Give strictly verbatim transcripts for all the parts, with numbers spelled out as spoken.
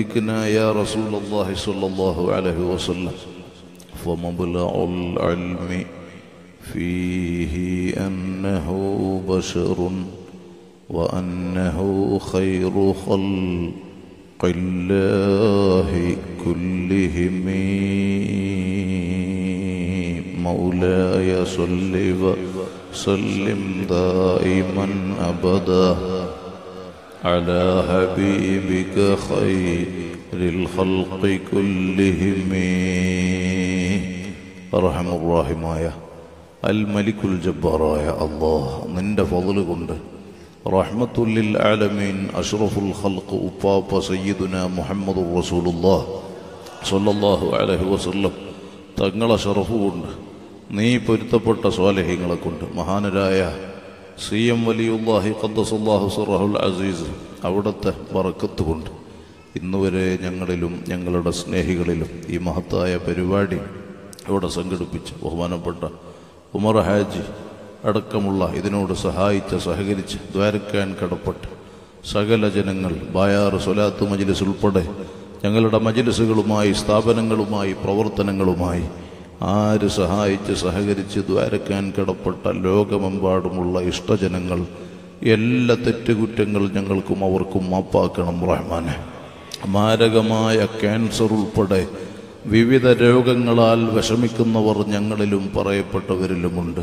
ذكنا يا رسول الله صلى الله عليه وسلم فمبلغ العلم فيه أنه بشر وأنه خير خلق الله كلهم مولاي صل وسلم دائما أبدا على حبيبك خير الخلق كلهم أرحم الراحمين الملك الجبار يا الله നിന്റെ ഫള് കൊണ്ട് റഹ്മത്തുൽ ലിൽ ആലമീൻ അഷ്റഫുൽ ഖൽഖ് ഉപ്പാപ്പ സയ്യിദുനാ മുഹമ്മദുർ റസൂലുള്ളാഹ് സ്വല്ലല്ലാഹു അലൈഹി വസല്ലം തങ്ങളെ ഷറഫ് കൊണ്ട് നീ പൊരുത്തപ്പെട്ട സ്വാലിഹീങ്ങളെ കൊണ്ട് മഹാനരായ സി എം വലിയുല്ലാഹി ഖദ്ദസല്ലാഹു സിറഹുൽ അസീസ് അവിടുത്തെ ബറക്കത്ത് കൊണ്ട് ഇന്നുവരെ ഞങ്ങളിലും ഞങ്ങളുടെ സ്നേഹികളിലും ഈ മഹത്തായ പരിപാടി ഇവിടെ സംഘടിപ്പിച്ച് ബഹുമാനപ്പെട്ട ഉമർ ഹാജി അടക്കമുള്ള ഇതിനോട് സഹായിച്ച് സഹകരിച്ച് ദ്വാരക്കാൻ കടപ്പെട്ട് സകല ജനങ്ങൾ ബായാർ സ്വലാത്ത് മജ്ലിസ് ഉൾപ്പെടെ ഞങ്ങളുടെ മജ്ലിസുകളുമായി സ്ഥാപനങ്ങളുമായി പ്രവർത്തനങ്ങളുമായി ആര് സഹായിച്ച് സഹകരിച്ച് ദ്വാരക്കാൻ കടപ്പെട്ട ലോകമെമ്പാടുമുള്ള ഇഷ്ടജനങ്ങൾ എല്ലാ തെറ്റുകുറ്റങ്ങൾ ഞങ്ങൾക്കും അവർക്കും മാപ്പാക്കണം റഹ്മാനെ. മാരകമായ ക്യാൻസർ ഉൾപ്പെടെ വിവിധ രോഗങ്ങളാൽ വിഷമിക്കുന്നവർ ഞങ്ങളിലും പറയപ്പെട്ടവരിലുമുണ്ട്.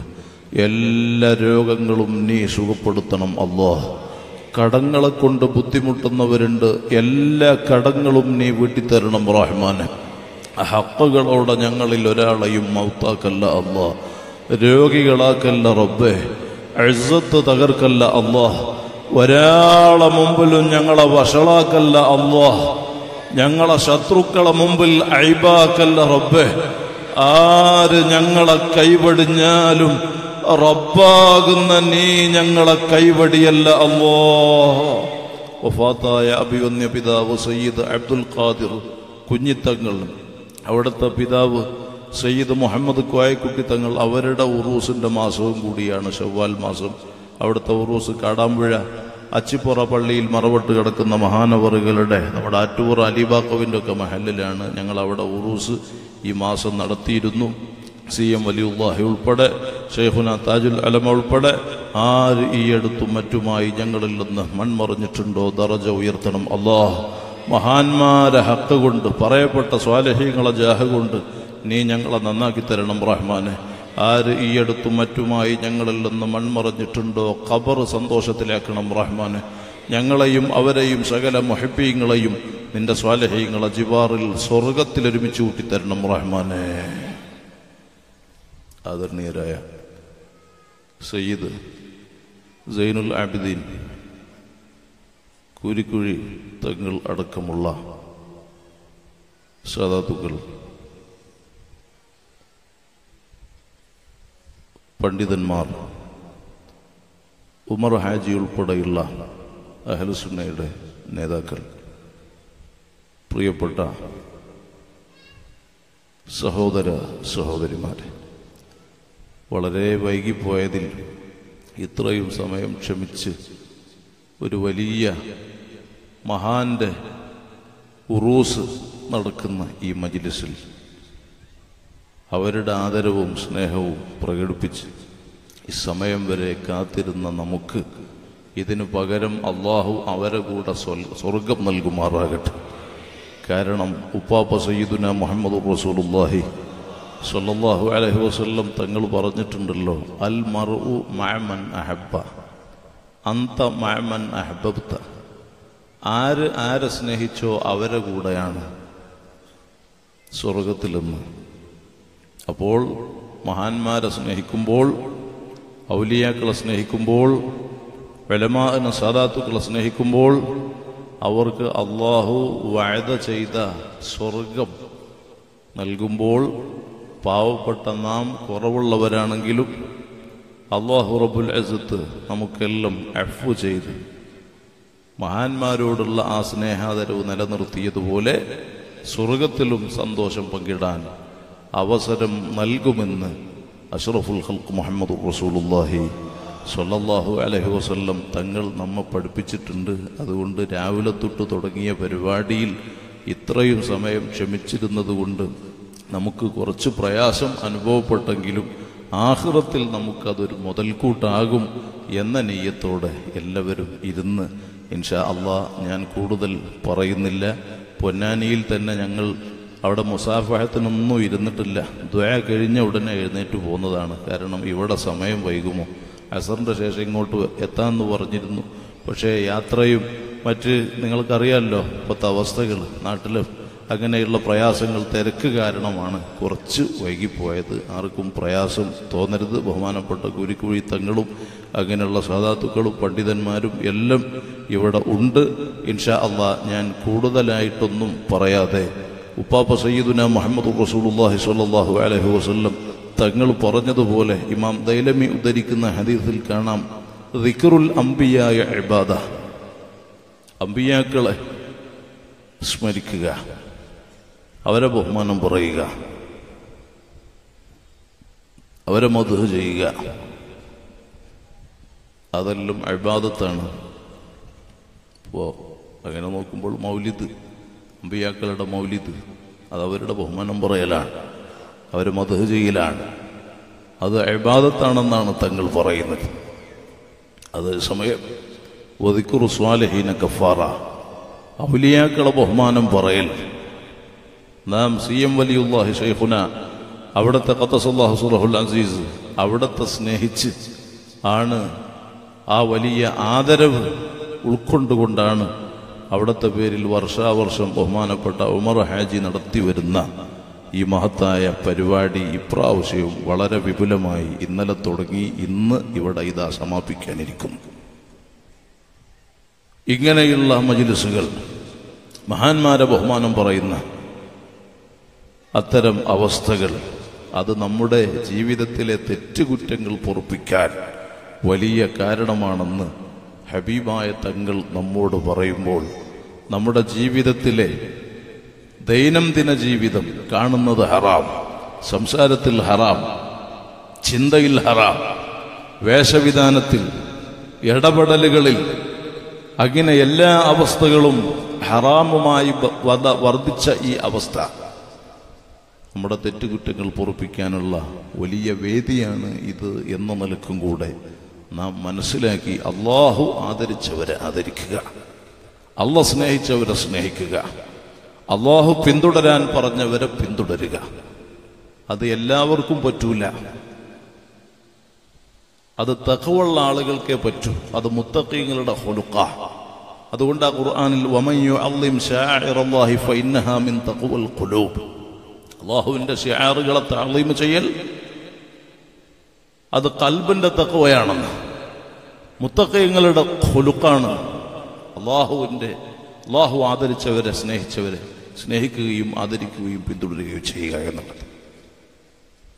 എല്ലാ രോഗങ്ങളും നീ സുഖപ്പെടുത്തണം അല്ലാഹ്. കടങ്ങളെ കൊണ്ട് ബുദ്ധിമുട്ടുന്നവരുണ്ട്, എല്ലാ കടങ്ങളും നീ വീട്ടിത്തരണം റഹ്മാനെ. ഹക്കുകളോടെ ഞങ്ങളിൽ ഒരാളെയും മൗത്താക്കല്ല അല്ലാഹ്, രോഗികളാക്കല്ല റബ്ബേ, ഇസ്സത്ത് തകർക്കല്ല അല്ലാഹ്, ഒരാളെ മുമ്പിലും ഞങ്ങളെ വഷളാക്കല്ല അല്ലാഹ്, ഞങ്ങളെ ശത്രുക്കളെ മുമ്പിൽ ഐബാക്കല്ല റബ്ബേ. ആര് ഞങ്ങളെ കൈവടിഞ്ഞാലും റബ്ബാകുന്ന നീ ഞങ്ങളെ കൈവടിയല്ല അല്ലാഹ്. വഫാത്തായ അഭിവന്യ പിതാവ് സയ്യിദ് അബ്ദുൽ ഖാദിർ കുഞ്ഞിത്തങ്ങൾ, അവിടുത്തെ പിതാവ് സയ്യിദ് മുഹമ്മദ് കോയക്കുട്ടി തങ്ങൾ, അവരുടെ ഉറൂസിൻ്റെ മാസവും കൂടിയാണ് ഷവ്വാൽ മാസം. അവിടുത്തെ ഉറൂസ് കാടാമ്പുഴ അച്ചിപ്പുറ പള്ളിയിൽ മറവട്ട് കിടക്കുന്ന മഹാനവറുകളുടെ, നമ്മുടെ ആറ്റൂർ അലിബാക്കവിൻ്റെ ഒക്കെ മഹലിലാണ് ഞങ്ങൾ അവിടെ ഉറൂസ് ഈ മാസം നടത്തിയിരുന്നു. സി എം വലിയുല്ലാഹി ഉൾപ്പെടെ ഷെയ്ഖുന താജുൽ അലമ ഉൾപ്പെടെ ആര് ഈ അടുത്തും മറ്റുമായി ഞങ്ങളിൽ നിന്ന് മൺമറിഞ്ഞിട്ടുണ്ടോ ദറജ ഉയർത്തണം അല്ലാഹ്. മഹാന്മാരെ ഹക്ക് കൊണ്ട് പറയപ്പെട്ട സ്വാലിഹീങ്ങളെ ജാഹ കൊണ്ട് നീ ഞങ്ങളെ നന്നാക്കി തരണം റഹ്മാനെ. ആര് ഈ അടുത്തും മറ്റുമായി ഞങ്ങളിൽ നിന്ന് മൺമറഞ്ഞിട്ടുണ്ടോ ഖബർ സന്തോഷത്തിലാക്കണം റഹ്മാനെ. ഞങ്ങളെയും അവരെയും സകല മുഹബ്ബീങ്ങളെയും നിന്റെ സ്വാലിഹീങ്ങളെ ജിവാറിൽ സ്വർഗത്തിൽ ഒരുമിച്ച് കൂട്ടിത്തരണം റഹ്മാനെ. ആദരണീയരായ സയ്യിദ് സൈനുൽ ആബിദീൻ കൂരിക്കുഴി തങ്ങൾ അടക്കമുള്ള സാദാത്തുക്കൾ, പണ്ഡിതന്മാർ, ഉമർ ഹാജി ഉൾപ്പെടെയുള്ള അഹ്ലുസുന്നയുടെ നേതാക്കൾ, പ്രിയപ്പെട്ട സഹോദര സഹോദരിമാരെ, വളരെ വൈകിപ്പോയതിൽ ഇത്രയും സമയം ക്ഷമിച്ച് ഒരു വലിയ മഹാന്റെ ഉറൂസ് നടക്കുന്ന ഈ മജ്ലിസിൽ അവരുടെ ആദരവും സ്നേഹവും പ്രകടിപ്പിച്ച് ഈ സമയം വരെ കാത്തിരുന്ന നമുക്ക് ഇതിനു പകരം അല്ലാഹു അവരെ കൂടെ സ്വർഗം നൽകുമാറാകട്ടെ. കാരണം ഉപ്പാപ്പ സയ്യിദുനാ മുഹമ്മദ് റസൂലുള്ളാഹി സ്വല്ലല്ലാഹു അലൈഹി വസല്ലം തങ്ങൾ പറഞ്ഞിട്ടുണ്ടല്ലോ, അൽ മർഉ മഅ മൻ അഹബ്ബ അന്ത മഅ മൻ അഹബ്ബത. ആര് ആരെ സ്നേഹിച്ചോ അവരെ കൂടെയാണ് സ്വർഗത്തിലെന്ന്. അപ്പോൾ മഹാന്മാരെ സ്നേഹിക്കുമ്പോൾ, ഔലിയാക്കളെ സ്നേഹിക്കുമ്പോൾ, ഉലമാഅനെ സാദാത്തുക്കളെ സ്നേഹിക്കുമ്പോൾ അവർക്ക് അല്ലാഹു വഅദ ചെയ്ത സ്വർഗം നൽകുമ്പോൾ പാവപ്പെട്ട നാം കുറവുള്ളവരാണെങ്കിലും അല്ലാഹു റബ്ബുൽ ഇസ്സത്ത് നമുക്കെല്ലാം അഫ്വു ചെയ്ത് മഹാന്മാരോടുള്ള ആ സ്നേഹാദരവ് നിലനിർത്തിയതുപോലെ സ്വർഗത്തിലും സന്തോഷം പങ്കിടാൻ അവസരം നൽകുമെന്ന് അഷ്റഫുൽ ഖൽഖ് മുഹമ്മദ് റസൂലുള്ളാഹി സ്വല്ലല്ലാഹു അലൈഹി വസല്ലം തങ്ങൾ നമ്മെ പഠിപ്പിച്ചിട്ടുണ്ട്. അതുകൊണ്ട് രാവിലെ തൊട്ട് തുടങ്ങിയ പരിപാടിയിൽ ഇത്രയും സമയം ക്ഷമിച്ചിരുന്നത് കൊണ്ട് നമുക്ക് കുറച്ച് പ്രയാസം അനുഭവപ്പെട്ടെങ്കിലും ആഖിറത്തിൽ നമുക്കതൊരു മുതൽക്കൂട്ടാകും എന്ന നിയ്യത്തോടെ എല്ലാവരും ഇരുന്ന് ഇൻഷാ അള്ളാഹ് ഞാൻ കൂടുതൽ പറയുന്നില്ല. പൊന്നാനിയിൽ തന്നെ ഞങ്ങൾ അവിടെ മുസാഫഹത്തിനൊന്നും ഇരുന്നിട്ടില്ല. ദുആ കഴിഞ്ഞ ഉടനെ എഴുന്നേറ്റ് പോകുന്നതാണ്. കാരണം ഇവിടെ സമയം വൈകുമോ, അസറിൻ്റെ ശേഷം ഇങ്ങോട്ട് എത്താമെന്ന് പറഞ്ഞിരുന്നു. പക്ഷേ യാത്രയും മറ്റ് നിങ്ങൾക്കറിയാമല്ലോ ഇപ്പോഴത്തെ അവസ്ഥകൾ നാട്ടിലും അങ്ങനെയുള്ള പ്രയാസങ്ങൾ, തിരക്ക് കാരണമാണ് കുറച്ച് വൈകിപ്പോയത്. ആർക്കും പ്രയാസം തോന്നരുത്. ബഹുമാനപ്പെട്ട കുരിക്കുഴി തങ്ങളും അങ്ങനെയുള്ള സാധാത്തുക്കളും പണ്ഡിതന്മാരും എല്ലാം ഇവിടെ ഉണ്ട്. ഇൻഷാ അള്ളാഹ് ഞാൻ കൂടുതലായിട്ടൊന്നും പറയാതെ ഉപ്പാപ്പ സയ്യിദുന മുഹമ്മദ് റസൂലുള്ളാഹി സ്വല്ലല്ലാഹു അലൈഹി വസല്ലം തങ്ങൾ പറഞ്ഞതുപോലെ ഇമാം ദൈലമി ഉദ്ധരിക്കുന്ന ഹദീസിൽ കാണാം, ദിക്റുൽ അംബിയായ ഇബാദ, അമ്പിയാക്കളെ സ്മരിക്കുക, അവരെ ബഹുമാനം പറയുക, അവരെ മദ്ഹ് ചെയ്യുക, അതെല്ലാം ഇബാദത്താണ്. ഓ അങ്ങനെ നോക്കുമ്പോൾ മൗലിദ്, അമ്പിയാക്കളുടെ മൗലിദ്, അതവരുടെ ബഹുമാനം പറയലാണ്, അവർ മദ്ഹ് ചെയ്യലാണ്, അത് ഇബാദത്താണെന്നാണ് തങ്ങൾ പറയുന്നത്. അതേ സമയം വദിക്റു സ്വാലിഹീന കഫാറ, ഔലിയാക്കളെ ബഹുമാനം പറയൽ. നാം സി എം വലിയുല്ലാഹി ശൈഖുന അവിടുത്തെ ഖദ്ദസല്ലാഹു സിറഹുൽ അസീസ് അവിടുത്തെ സ്നേഹിച്ച് ആണ്, ആ വലിയ ആദരവ് ഉൾക്കൊണ്ടുകൊണ്ടാണ് അവിടുത്തെ പേരിൽ വർഷാവർഷം ബഹുമാനപ്പെട്ട ഉമർ ഹാജി നടത്തി വരുന്ന ഈ മഹത്തായ പരിപാടി ഇപ്രാവശ്യവും വളരെ വിപുലമായി ഇന്നലെ തുടങ്ങി ഇന്ന് ഇവിടെ ഇതാ സമാപിക്കാനിരിക്കുന്നു. ഇങ്ങനെയുള്ള മജ്‌ലിസുകൾ, മഹാന്മാരെ ബഹുമാനം പറയുന്ന അത്തരം അവസ്ഥകൾ, അത് നമ്മുടെ ജീവിതത്തിലെ തെറ്റുകുറ്റങ്ങൾ പൊറുപ്പിക്കാൻ വലിയ കാരണമാണെന്ന് ഹബീബായ തങ്ങൾ നമ്മോട് പറയുമ്പോൾ നമ്മുടെ ജീവിതത്തിലെ ദൈനംദിന ജീവിതം കാണുന്നത് ഹറാം, സംസാരത്തിൽ ഹറാം, ചിന്തയിൽ ഹറാം, വേഷവിധാനത്തിൽ, ഇടപെടലുകളിൽ, അങ്ങനെ എല്ലാ അവസ്ഥകളും ഹറാമുമായി വർദ്ധിച്ച ഈ അവസ്ഥ നമ്മുടെ തെറ്റുകുറ്റങ്ങൾ പൊറുപ്പിക്കാനുള്ള വലിയ വേദിയാണ് ഇത് എന്ന നിലക്കും കൂടെ നാം മനസ്സിലാക്കി അള്ളാഹു ആദരിച്ചവരെ ആദരിക്കുക, അള്ളാഹ് സ്നേഹിച്ചവരെ സ്നേഹിക്കുക, അള്ളാഹു പിന്തുടരാൻ പറഞ്ഞവരെ പിന്തുടരുക. അത് എല്ലാവർക്കും പറ്റൂല, അത് തഖ്വയുള്ള ആളുകൾക്കേ പറ്റൂ, അത് മുത്തഖീങ്ങളുടെ ഹുലുഖാ. അതുകൊണ്ട് ആ ഖുർആനിൽ വമൻ യുഅല്ലിം ശാഇറല്ലാഹി ഫഇന്നഹാ മിൻ തഖ്വൽ ഖുലൂബ്, അല്ലാഹുവിൻ്റെ ശിആറുകളെ തഅലീം ചെയ്യൽ അത് ഖൽബിൻ്റെ തഖ്വയാണെന്ന്, മുത്തഖീങ്ങളുടെ ഹുലുഖാണ്. അല്ലാഹുവിൻ്റെ അല്ലാഹു ആദരിച്ചവരെ സ്നേഹിച്ചവരെ സ്നേഹിക്കുകയും ആദരിക്കുകയും പിന്തുടരുകയും ചെയ്യുക എന്നുള്ളത്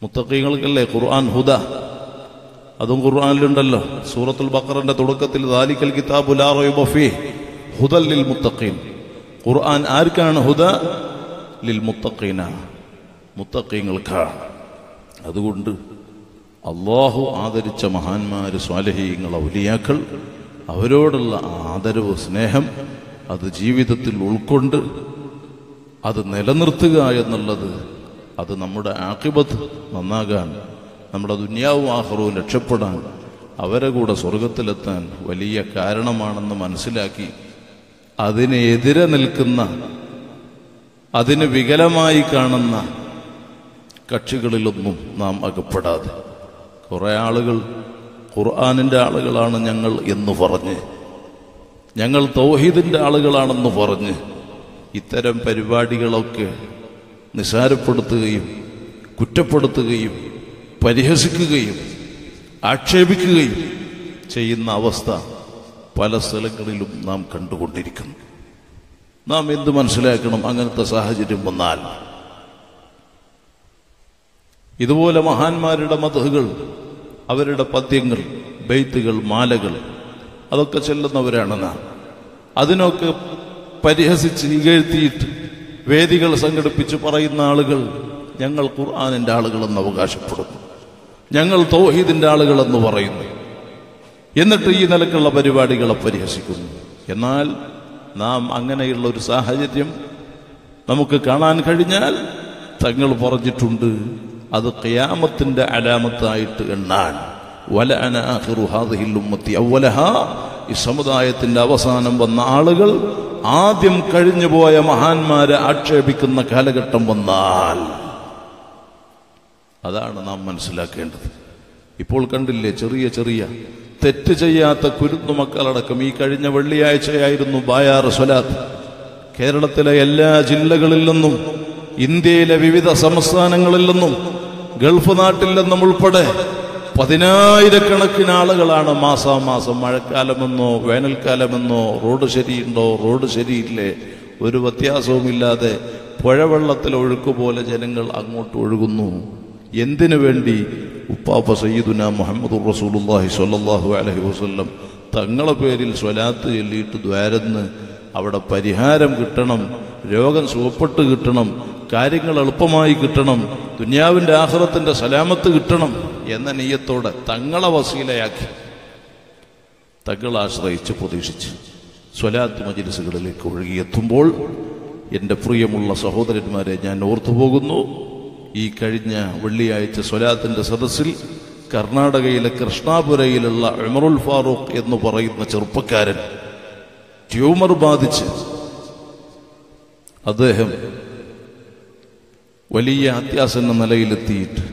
മുത്തഖീങ്ങൾക്കല്ലേ ഖുർആൻ ഹുദ. അതും ഖുർആനിലുണ്ടല്ലോ, സൂറത്തുൽ ബഖറന്റെ തുടക്കത്തിൽ ദാലിക്കൽ കിതാബു ലാ റൈബ ഫീഹ് ഹുദൽ ലിൽ മുത്തഖീൻ. ഖുർആൻ ആർക്കാണ്? ഹുദ ലിൽ മുത്തഖീന, മുത്തഖീങ്ങൾക്കാണ്. അതുകൊണ്ട് അല്ലാഹു ആദരിച്ച മഹാന്മാർ, സ്വാലിഹീങ്ങൾ, ഔലിയാക്കൾ, അവരോടുള്ള ആദരവ്, സ്നേഹം അത് ജീവിതത്തിൽ ഉൾക്കൊണ്ട് അത് നിലനിർത്തുക എന്നുള്ളത്, അത് നമ്മുടെ ആഖിബത്ത് നന്നാകാൻ, നമ്മുടെ ദുനിയാവും ആഖിറവും രക്ഷപ്പെടാൻ, അവരെ കൂടെ സ്വർഗത്തിലെത്താൻ വലിയ കാരണമാണെന്ന് മനസ്സിലാക്കി അതിനെതിരെ നിൽക്കുന്ന, അതിന് വികലമായി കാണുന്ന കക്ഷികളിലൊന്നും നാം അകപ്പെടാതെ, കുറേ ആളുകൾ ഖുർആനിൻ്റെ ആളുകളാണ് ഞങ്ങൾ എന്ന് പറഞ്ഞ്, ഞങ്ങൾ തൗഹീദിൻ്റെ ആളുകളാണെന്ന് പറഞ്ഞ് ഇത്തരം പരിപാടികളൊക്കെ നിസാരപ്പെടുത്തുകയും കുറ്റപ്പെടുത്തുകയും പരിഹസിക്കുകയും ആക്ഷേപിക്കുകയും ചെയ്യുന്ന അവസ്ഥ പല സ്ഥലങ്ങളിലും നാം കണ്ടുകൊണ്ടിരിക്കുന്നു. നാം എന്ത് മനസ്സിലാക്കണം? അങ്ങനത്തെ സാഹചര്യം വന്നാൽ ഇതുപോലെ മഹാന്മാരുടെ മദ്ഹുകൾ, അവരുടെ പദ്യങ്ങൾ, ബൈത്തുകൾ, മാലകൾ അതൊക്കെ ചെല്ലുന്നവരാണ് നാം. അതിനൊക്കെ പരിഹസിച്ച് ഇകഴ്ത്തിയിട്ട് വേദികൾ സംഘടിപ്പിച്ച് പറയുന്ന ആളുകൾ ഞങ്ങൾ ഖുർആനിൻ്റെ ആളുകളെന്ന് അവകാശപ്പെടുന്നു, ഞങ്ങൾ തൗഹീദിൻ്റെ ആളുകളെന്ന് പറയുന്നു, എന്നിട്ട് ഈ നിലക്കുള്ള പരിപാടികളെ പരിഹസിക്കുന്നു. എന്നാൽ നാം അങ്ങനെയുള്ള ഒരു സാഹചര്യം നമുക്ക് കാണാൻ കഴിഞ്ഞാൽ തങ്ങൾ പറഞ്ഞിട്ടുണ്ട് അത് ഖിയാമത്തിന്റെ അലാമത്തായിട്ട് എണ്ണാൻ. വലഅന ആഖിറു ഹാദിഹിൽ ഉമ്മത്തി അവലഹാ, ഈ സമുദായത്തിന്റെ അവസാനം വന്ന ആളുകൾ ആദ്യം കഴിഞ്ഞുപോയ മഹാന്മാരെ ആക്ഷേപിക്കുന്ന കാലഘട്ടം വന്നാൽ, അതാണ് നാം മനസ്സിലാക്കേണ്ടത്. ഇപ്പോൾ കണ്ടില്ലേ, ചെറിയ ചെറിയ തെറ്റ് ചെയ്യാത്ത കുരുന്നു മക്കളടക്കം ഈ കഴിഞ്ഞ വെള്ളിയാഴ്ചയായിരുന്നു ബായാർ സ്വലാത്ത്. കേരളത്തിലെ എല്ലാ ജില്ലകളിൽ നിന്നും ഇന്ത്യയിലെ വിവിധ സംസ്ഥാനങ്ങളിൽ നിന്നും ഗൾഫ് നാട്ടിൽ നിന്നും ഉൾപ്പെടെ പതിനായിരക്കണക്കിന് ആളുകളാണ് മാസാമാസം മഴക്കാലമെന്നോ വേനൽക്കാലമെന്നോ റോഡ് ശരിയുണ്ടോ റോഡ് ശരിയില്ലേ ഒരു വ്യത്യാസവുമില്ലാതെ പുഴവെള്ളത്തിൽ ഒഴുക്കുപോലെ ജനങ്ങൾ അങ്ങോട്ട് ഒഴുകുന്നു. എന്തിനു വേണ്ടി? ഉപ്പാപ്പ സയ്യിദുന മുഹമ്മദ് റസൂലുള്ളാഹി സ്വല്ലല്ലാഹു അലൈഹി വസല്ലം തങ്ങളെ പേരിൽ സ്വലാത്ത് ചൊല്ലിയിട്ട് ദ്വാരന്ന് അവിടെ പരിഹാരം കിട്ടണം, രോഗം സുഖപ്പെട്ട് കിട്ടണം, കാര്യങ്ങൾ എളുപ്പമായി കിട്ടണം, ദുനിയാവിൻ്റെ ആഖിറത്തിൻ്റെ സലാമത്ത് കിട്ടണം എന്ന നിയ്യത്തോടെ തങ്ങളെ വസീലയാക്കി തങ്ങളെ ആശ്രയിച്ച് പ്രതീക്ഷിച്ച് സ്വലാത്ത് മജ്‌ലിസുകളിലേക്ക് ഒഴുകിയെത്തുമ്പോൾ എൻ്റെ പ്രിയമുള്ള സഹോദരന്മാരെ, ഞാൻ ഓർത്തുപോകുന്നു ഈ കഴിഞ്ഞ വെള്ളിയാഴ്ച സ്വലാത്തിൻ്റെ സദസ്സിൽ കർണാടകയിലെ കൃഷ്ണാപുരയിലുള്ള ഉമറുൽ ഫാറൂഖ് എന്ന് പറയുന്ന ചെറുപ്പക്കാരൻ ട്യൂമർ ബാധിച്ച് അദ്ദേഹം വലിയ അത്യാസന്ന നിലയിലെത്തിയിട്ട്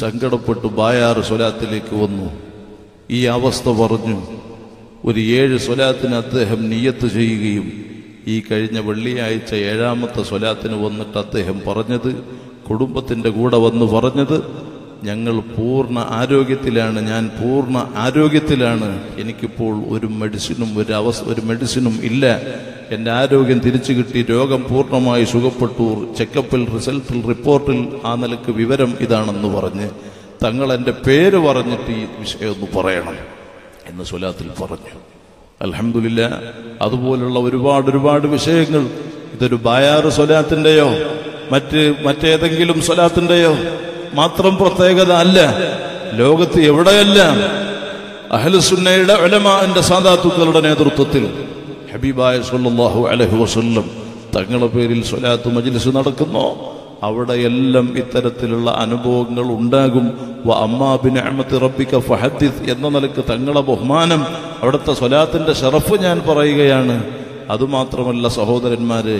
സങ്കടപ്പെട്ടു ബായാർ സ്വലാത്തിലേക്ക് വന്നു. ഈ അവസ്ഥ പറഞ്ഞു ഒരു ഏഴ് സ്വലാത്തിന് അദ്ദേഹം നിയ്യത്ത് ചെയ്യുകയും ഈ കഴിഞ്ഞ വെള്ളിയാഴ്ച ഏഴാമത്തെ സ്വലാത്തിന് വന്നിട്ട് അദ്ദേഹം പറഞ്ഞത്, കുടുംബത്തിൻ്റെ കൂടെ വന്ന് പറഞ്ഞത്, ഞങ്ങൾ പൂർണ്ണ ആരോഗ്യത്തിലാണ്, ഞാൻ പൂർണ്ണ ആരോഗ്യത്തിലാണ്, എനിക്കിപ്പോൾ ഒരു മെഡിസിനും ഒരു അവ ഒരു മെഡിസിനും ഇല്ല, എൻ്റെ ആരോഗ്യം തിരിച്ചു കിട്ടി, രോഗം പൂർണ്ണമായി സുഖപ്പെട്ടു, ചെക്കപ്പിൽ റിസൾട്ടിൽ റിപ്പോർട്ടിൽ ആ നിലക്ക് വിവരം ഇതാണെന്ന് പറഞ്ഞ് തങ്ങൾ എൻ്റെ പേര് പറഞ്ഞിട്ട് ഈ വിഷയമൊന്ന് പറയണം എന്ന് സ്വലാത്തിൽ പറഞ്ഞു. അൽഹംദുലില്ലാ, അതുപോലുള്ള ഒരുപാട് ഒരുപാട് വിഷയങ്ങൾ. ഇതൊരു ബായാറ് സ്വലാത്തിൻ്റെയോ മറ്റ് മറ്റേതെങ്കിലും സ്വലാത്തിൻ്റെയോ മാത്രം പ്രത്യേകത അല്ല. ലോകത്ത് എവിടെയല്ല അഹ്ലുസുന്നയുടെ ഉലമാഅന്റെ സാദാത്തുക്കളുടെ നേതൃത്വത്തിൽ ഹബീബായ സല്ലല്ലാഹു അലൈഹി വസല്ലം തങ്ങളുടെ പേരിൽ സ്വലാത്ത് മജ്‌ലിസ് നടക്കുന്നു. അവിടെയെല്ലാം ഇത്തരത്തിലുള്ള അനുഭവങ്ങൾ ഉണ്ടാകും. വ അമ്മാ ബിനിഅമത്തി റബ്ബിക ഫഹദ്ദിസ് എന്ന നിലക്ക് തങ്ങളുടെ ബഹുമാനം, അവിടുത്തെ സ്വലാത്തിൻ്റെ ഷറഫ് ഞാൻ പറയുകയാണ്. അതുമാത്രമല്ല സഹോദരന്മാരെ,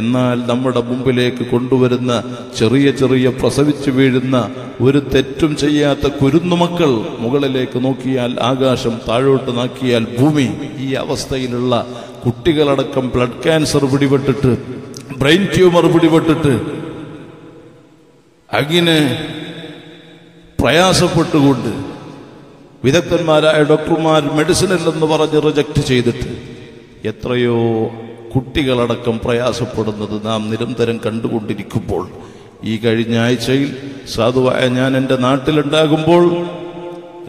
എന്നാൽ നമ്മുടെ മുമ്പിലേക്ക് കൊണ്ടുവരുന്ന ചെറിയ ചെറിയ പ്രസവിച്ചു വീഴുന്ന ഒരു തെറ്റും ചെയ്യാത്ത കുരുന്നുമക്കൾ മുകളിലേക്ക് നോക്കിയാൽ ആകാശം, താഴോട്ട് നോക്കിയാൽ ഭൂമി, ഈ അവസ്ഥയിലുള്ള കുട്ടികളടക്കം ബ്ലഡ് ക്യാൻസർ പിടിപെട്ടിട്ട്, ബ്രെയിൻ ട്യൂമർ പിടിപെട്ടിട്ട് അങ്ങനെ പ്രയാസപ്പെട്ടുകൊണ്ട് വിദഗ്ധന്മാരായ ഡോക്ടർമാർ മെഡിസിൻ അല്ലെന്ന് പറഞ്ഞ് റിജക്റ്റ് ചെയ്തിട്ട് എത്രയോ കുട്ടികളടക്കം പ്രയാസപ്പെടുന്നത് നാം നിരന്തരം കണ്ടുകൊണ്ടിരിക്കുമ്പോൾ, ഈ കഴിഞ്ഞ ആഴ്ചയിൽ സാധുവായ ഞാൻ എൻ്റെ നാട്ടിലുണ്ടാകുമ്പോൾ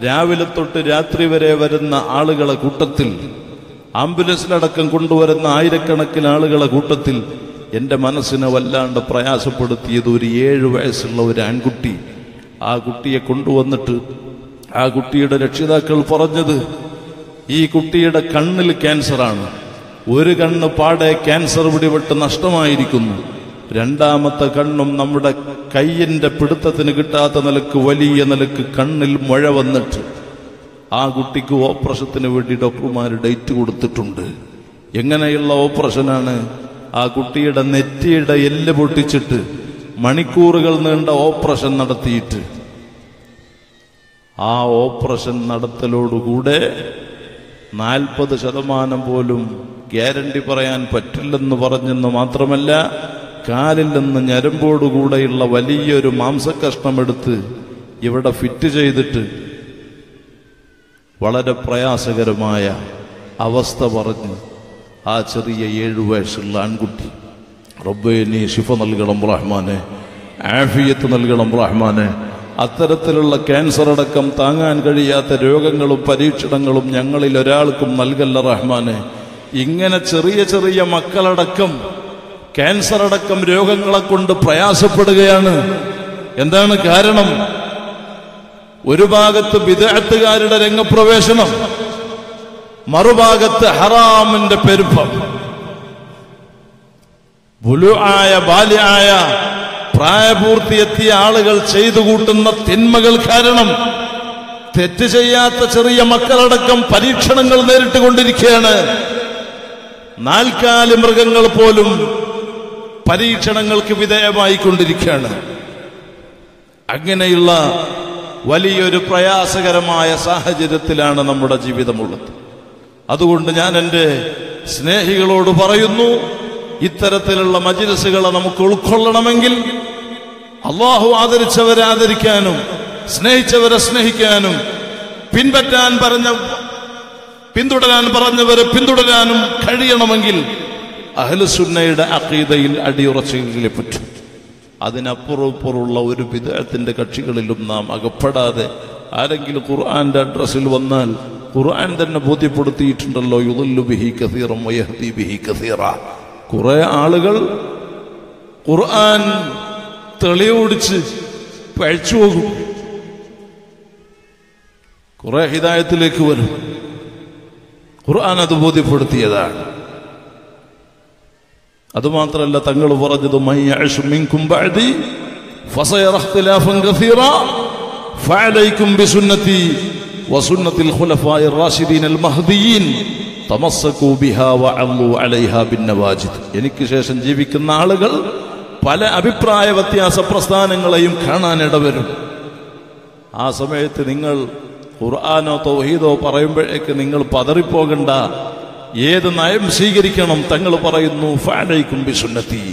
രാവിലെ തൊട്ട് രാത്രി വരെ വരുന്ന ആളുകളെ കൂട്ടത്തിൽ, ആംബുലൻസിലടക്കം കൊണ്ടുവരുന്ന ആയിരക്കണക്കിന് ആളുകളെ കൂട്ടത്തിൽ എൻ്റെ മനസ്സിനെ വല്ലാണ്ട് പ്രയാസപ്പെടുത്തിയത് ഒരു ഏഴ് വയസ്സുള്ള ഒരു ആൺകുട്ടി. ആ കുട്ടിയെ കൊണ്ടുവന്നിട്ട് ആ കുട്ടിയുടെ രക്ഷിതാക്കൾ പറഞ്ഞത്, ഈ കുട്ടിയുടെ കണ്ണിൽ ക്യാൻസറാണ്, ഒരു കണ്ണ് പാടെ ക്യാൻസർ പിടിപെട്ട് നഷ്ടമായിരിക്കുന്നു, രണ്ടാമത്തെ കണ്ണും നമ്മുടെ കയ്യിൻ്റെ പിടുത്തത്തിന് കിട്ടാത്ത നിലക്ക് വലിയ നിലക്ക് കണ്ണിൽ മുഴ വന്നിട്ട് ആ കുട്ടിക്ക് ഓപ്പറേഷത്തിന് വേണ്ടി ഡോക്ടർമാർ ഡേറ്റ് കൊടുത്തിട്ടുണ്ട്. എങ്ങനെയുള്ള ഓപ്പറേഷനാണ്? ആ കുട്ടിയുടെ നെറ്റിയുടെ എല്ല് പൊട്ടിച്ചിട്ട് മണിക്കൂറുകൾ നീണ്ട ഓപ്പറേഷൻ നടത്തിയിട്ട് ആ ഓപ്പറേഷൻ നടത്തലോടുകൂടെ നാൽപ്പത് ശതമാനം പോലും ഗ്യാരണ്ടി പറയാൻ പറ്റില്ലെന്ന് പറഞ്ഞെന്ന് മാത്രമല്ല, കാലിൽ നിന്ന് ഞരമ്പോടുകൂടെയുള്ള വലിയൊരു മാംസക്കഷ്ണമെടുത്ത് ഇവിടെ ഫിറ്റ് ചെയ്തിട്ട് വളരെ പ്രയാസകരമായ അവസ്ഥ പറഞ്ഞ് ആ ചെറിയ ഏഴു വയസ്സുള്ള ആൺകുട്ടി, റബ്ബേ നീ ശിഫ നൽകണം റഹ്മാനെ, ആഫിയത്ത് നൽകണം റഹ്മാനെ, അത്തരത്തിലുള്ള ക്യാൻസർ അടക്കം താങ്ങാൻ കഴിയാത്ത രോഗങ്ങളും പരീക്ഷണങ്ങളും ഞങ്ങളിൽ ഒരാൾക്കും നൽകല്ല റഹ്മാനെ. ഇങ്ങനെ ചെറിയ ചെറിയ മക്കളടക്കം ക്യാൻസർ അടക്കം രോഗങ്ങളെ കൊണ്ട് പ്രയാസപ്പെടുകയാണ്. എന്താണ് കാരണം? ഒരു ഭാഗത്ത് ബിദ്അത്തുകാരുടെ രംഗപ്രവേശനം, മറുഭാഗത്ത് ഹറാമിന്റെ പെരുപ്പം. Buluaya, Baliaya, Prayapurthi etti Alugal Cheythu Kootunna Tinmakal Karanam, Thettu Cheyyatha Cheriya Makkal Adakkam Parikshanangal Nerittu Kondirikkunnu, Naalkal Mrigangal Polum, Parikshanangalkku Vidheyamayi Kondirikkunnu. Aganeyulla, Valiyoru Prayasakaramaaya Sahacharyathilaanu Nammude Jeevithamullathu. Athukondu Njan Ente Snehikalodu Parayunnu, ഇത്തരത്തിലുള്ള മജ്‌ലിസുകളെ നമുക്ക് ഉൾക്കൊള്ളണമെങ്കിൽ അല്ലാഹു ആദരിച്ചവരെ ആദരിക്കാനും സ്നേഹിച്ചവരെ സ്നേഹിക്കാനും പിൻപറ്റാൻ പറഞ്ഞ പിന്തുടരാൻ പറഞ്ഞവരെ പിന്തുടരാനും കഴിയണമെങ്കിൽ അഹ്ലുസുന്നയുടെ അഖീദയിൽ അടിയുറച്ചിരിക്കലേ പറ്റൂ. അതിനപ്പുറപ്പുറമുള്ള ഒരു ബിദ്അത്തിന്റെ കക്ഷികളിലും നാം അകപ്പെടാതെ ആരെങ്കിലും ഖുർആന്റെ അഡ്രസ്സിൽ വന്നാൽ ഖുർആൻ തന്നെ ബോധ്യപ്പെടുത്തിയിട്ടുണ്ടല്ലോ, യുദല്ലു ബിഹി കസീറൻ വയഹ്ദി ബിഹി കസീറ. കുറെ ആളുകൾ ഖുർആൻ തെളിയോടിച്ച് പഴിച്ചു പോകും, കുറെ ഹിദായത്തിലേക്ക് വരും. ഖുർആൻ അത് ബോധ്യപ്പെടുത്തിയതാണ്. അതുമാത്രമല്ല തങ്ങൾ പറഞ്ഞത് മൻ യഅ്ശു മിൻകും ബഅദി ഫസയറ ഇഖ്തിലാഫൻ കസീറ ഫഅലൈക്കും ബിസുന്നതി വസുന്നതിൽ ഖുലഫാഇർ റാഷിദീനൽ മഹ്ദിയീൻ തമസ്സകൂ ബിഹാ വഅല്ലൂ അലൈഹാ ബിന്നവാജിദ്. എനിക്ക് ശേഷം ജീവിക്കുന്ന ആളുകൾ പല അഭിപ്രായ വ്യത്യാസ പ്രസ്ഥാനങ്ങളെയും കാണാനിടവരും. ആ സമയത്ത് നിങ്ങൾ ഖുർആനോ തൗഹീദോ പറയുമ്പോഴേക്ക് നിങ്ങൾ പതറിപ്പോകണ്ട. ഏത് നയം സ്വീകരിക്കണം? തങ്ങൾ പറയുന്നു ഫഅലൈക്കും ബിസുന്നതി,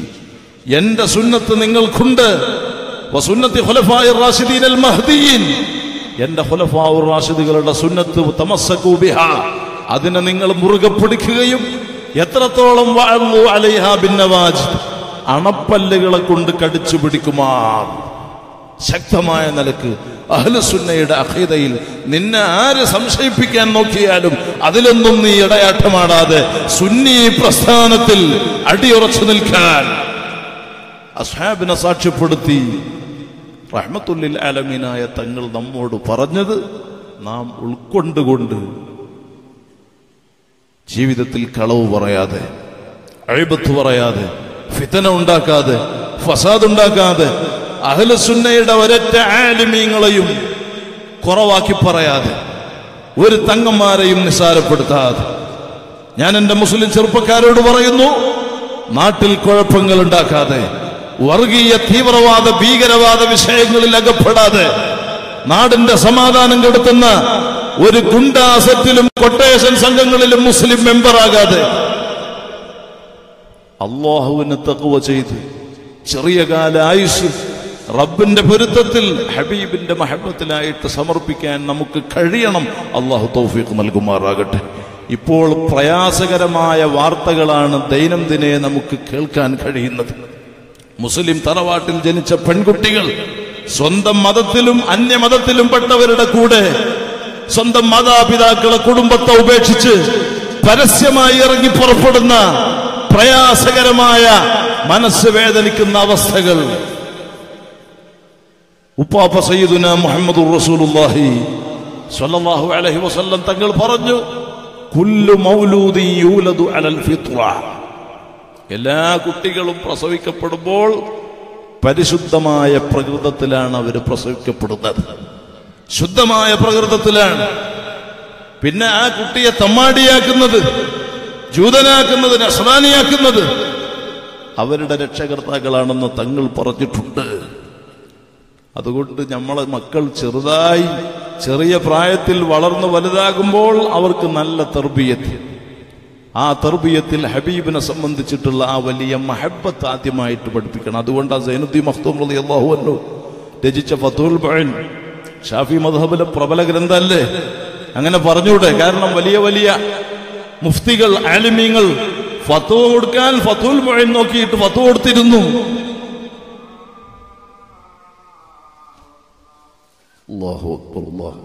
എൻ്റെ സുന്നത്ത് നിങ്ങൾക്കുണ്ട്. വസുന്നതി ഖുലഫാഇർ റാഷിദീനൽ മഹ്ദിയീൻ, എൻ്റെ ഖുലഫാഉർ റാഷിദുകളുടെ സുന്നത്ത് തമസ്സകൂ ബിഹാ, അതിനെ നിങ്ങൾ മുറുകെ പിടിക്കുകയും എത്രത്തോളം വഅല്ലൂ അലൈഹാ ബിന്നവാജിദ്, അണപ്പല്ലുകളെ കൊണ്ട് കടിച്ചു പിടിക്കുമാർ. ശക്തമായ നിലക്ക് അഹ്ലുസുന്നയുടെ അഖീദയിൽ നിന്നെ ആര് സംശയിപ്പിക്കാൻ നോക്കിയാലും അതിലൊന്നും നീ ഇടയാട്ടമാടാതെ സുന്നി പ്രസ്ഥാനത്തിൽ അടിയുറച്ചു നിൽക്കാൻ അസ്ഹാബിനെ സാക്ഷ്യപ്പെടുത്തി റഹ്മത്തുല്ലിൽ ആലമീനായ തങ്ങൾ നമ്മോട് പറഞ്ഞത് നാം ഉൾക്കൊണ്ടുകൊണ്ട് ജീവിതത്തിൽ കളവ് പറയാതെ, അഴിബത്ത് പറയാതെ, ഫിതന ഉണ്ടാക്കാതെ, ഫസാദ് ഉണ്ടാക്കാതെ, അഹ്ലുസുന്നയുടെ ഒരൊറ്റ ആലിമീങ്ങളെയും കുറവാക്കി പറയാതെ, ഒരു തങ്ങന്മാരെയും നിസാരപ്പെടുത്താതെ. ഞാൻ എൻ്റെ മുസ്ലിം ചെറുപ്പക്കാരോട് പറയുന്നു, നാട്ടിൽ കുഴപ്പങ്ങൾ ഉണ്ടാക്കാതെ, വർഗീയ തീവ്രവാദ ഭീകരവാദ വിഷയങ്ങളിൽ അകപ്പെടാതെ, നാടിൻ്റെ സമാധാനം കെടുത്തുന്ന ഒരു ഗുണ്ടാസത്തിലും കൊട്ടേഷൻ സംഘങ്ങളിലും മുസ്ലിം മെമ്പറാകാതെ, അല്ലാഹുവിനെ തഖ്വ ചെയ്ത് ചെറിയ കാല ആയുസ് റബ്ബിന്റെ പൊരുത്തത്തിൽ ഹബീബിന്റെ മഹബത്തിലായിട്ട് സമർപ്പിക്കാൻ നമുക്ക് കഴിയണം. അല്ലാഹു തൗഫീഖ് നൽകുമാറാകട്ടെ. ഇപ്പോൾ പ്രയാസകരമായ വാർത്തകളാണ് ദൈനംദിനെ നമുക്ക് കേൾക്കാൻ കഴിയുന്നത്. മുസ്ലിം തറവാട്ടിൽ ജനിച്ച പെൺകുട്ടികൾ സ്വന്തം മതത്തിലും അന്യമതത്തിലും പെട്ടവരുടെ കൂടെ സ്വന്തം മാതാപിതാക്കളെ കുടുംബത്തെ ഉപേക്ഷിച്ച് പരസ്യമായി ഇറങ്ങി പുറപ്പെടുന്ന പ്രയാസകരമായ, മനസ്സ് വേദനിക്കുന്ന അവസ്ഥകൾ. ഉപ്പാപ്പ സയ്യിദുനാ മുഹമ്മദുർ റസൂലുള്ളാഹി സ്വല്ലല്ലാഹു അലൈഹി വസല്ലം തങ്ങൾ പറഞ്ഞു, കുല്ലു മൗലൂദി യൂലദു അലൽ ഫിത്ര, എല്ലാ കുട്ടികളും പ്രസവിക്കപ്പെടുമ്പോൾ പരിശുദ്ധമായ പ്രകൃതത്തിലാണ് അവർ പ്രസവിക്കപ്പെടുന്നത്, ശുദ്ധമായ പ്രകൃതത്തിലാണ്. പിന്നെ ആ കുട്ടിയെ തമ്മാടിയാക്കുന്നത്, ജൂതനാക്കുന്നത്, നസ്രാനിയാക്കുന്നത് അവരുടെ രക്ഷകർത്താക്കളാണെന്ന് തങ്ങൾ പറഞ്ഞിട്ടുണ്ട്. അതുകൊണ്ട് നമ്മളെ മക്കൾ ചെറുതായി ചെറിയ പ്രായത്തിൽ വളർന്നു വലുതാകുമ്പോൾ അവർക്ക് നല്ല തർബിയത്ത്, ആ തർബിയത്തിൽ ഹബീബിനെ സംബന്ധിച്ചിട്ടുള്ള ആ വലിയ മഹബത്ത് ആദ്യമായിട്ട് പഠിപ്പിക്കണം. അതുകൊണ്ടാണ് സൈനുദ്ദീൻ മഖ്ദൂം റളിയല്ലാഹു അൻഹു രചിച്ച ഫത്ഹുൽ മുഈൻ, ഷാഫി മദ്ഹബിലെ പ്രബല ഗ്രന്ഥമല്ലേ, അങ്ങനെ പറഞ്ഞൂടെ? കാരണം വലിയ വലിയ മുഫ്തികൾ ആലിമീങ്ങൾ ഫത്വ കൊടുക്കാൻ ഫത്ഹുൽ മുഈൻ നോക്കിയിട്ട് ഫത്വ കൊടുത്തിരുന്നു. അല്ലാഹു അക്ബർ, അല്ലാഹു.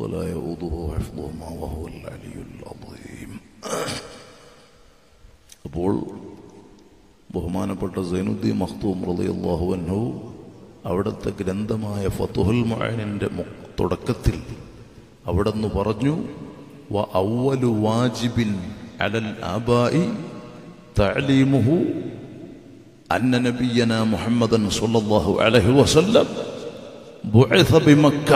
ولا يؤوده حفظهما وهو العلي العظيم. അപ്പോൾ ബഹുമാനപ്പെട്ട സൈനുദ്ദീൻ മഖ്തൂം റളിയല്ലാഹു അൻഹു അവിടുത്തെ ഗ്രന്ഥമായ ഫതുഹുൽ മുഈനിന്റെ തുടക്കത്തിൽ അവിടുന്ന് പറഞ്ഞു, വ അവ്വലു വാജിബിൻ അലൽ ആബാഇ തഅലീമുഹു അന്ന നബിയനാ മുഹമ്മദൻ സ്വല്ലല്ലാഹു അലൈഹി വസല്ലം ബുഇസ ബിമക്ക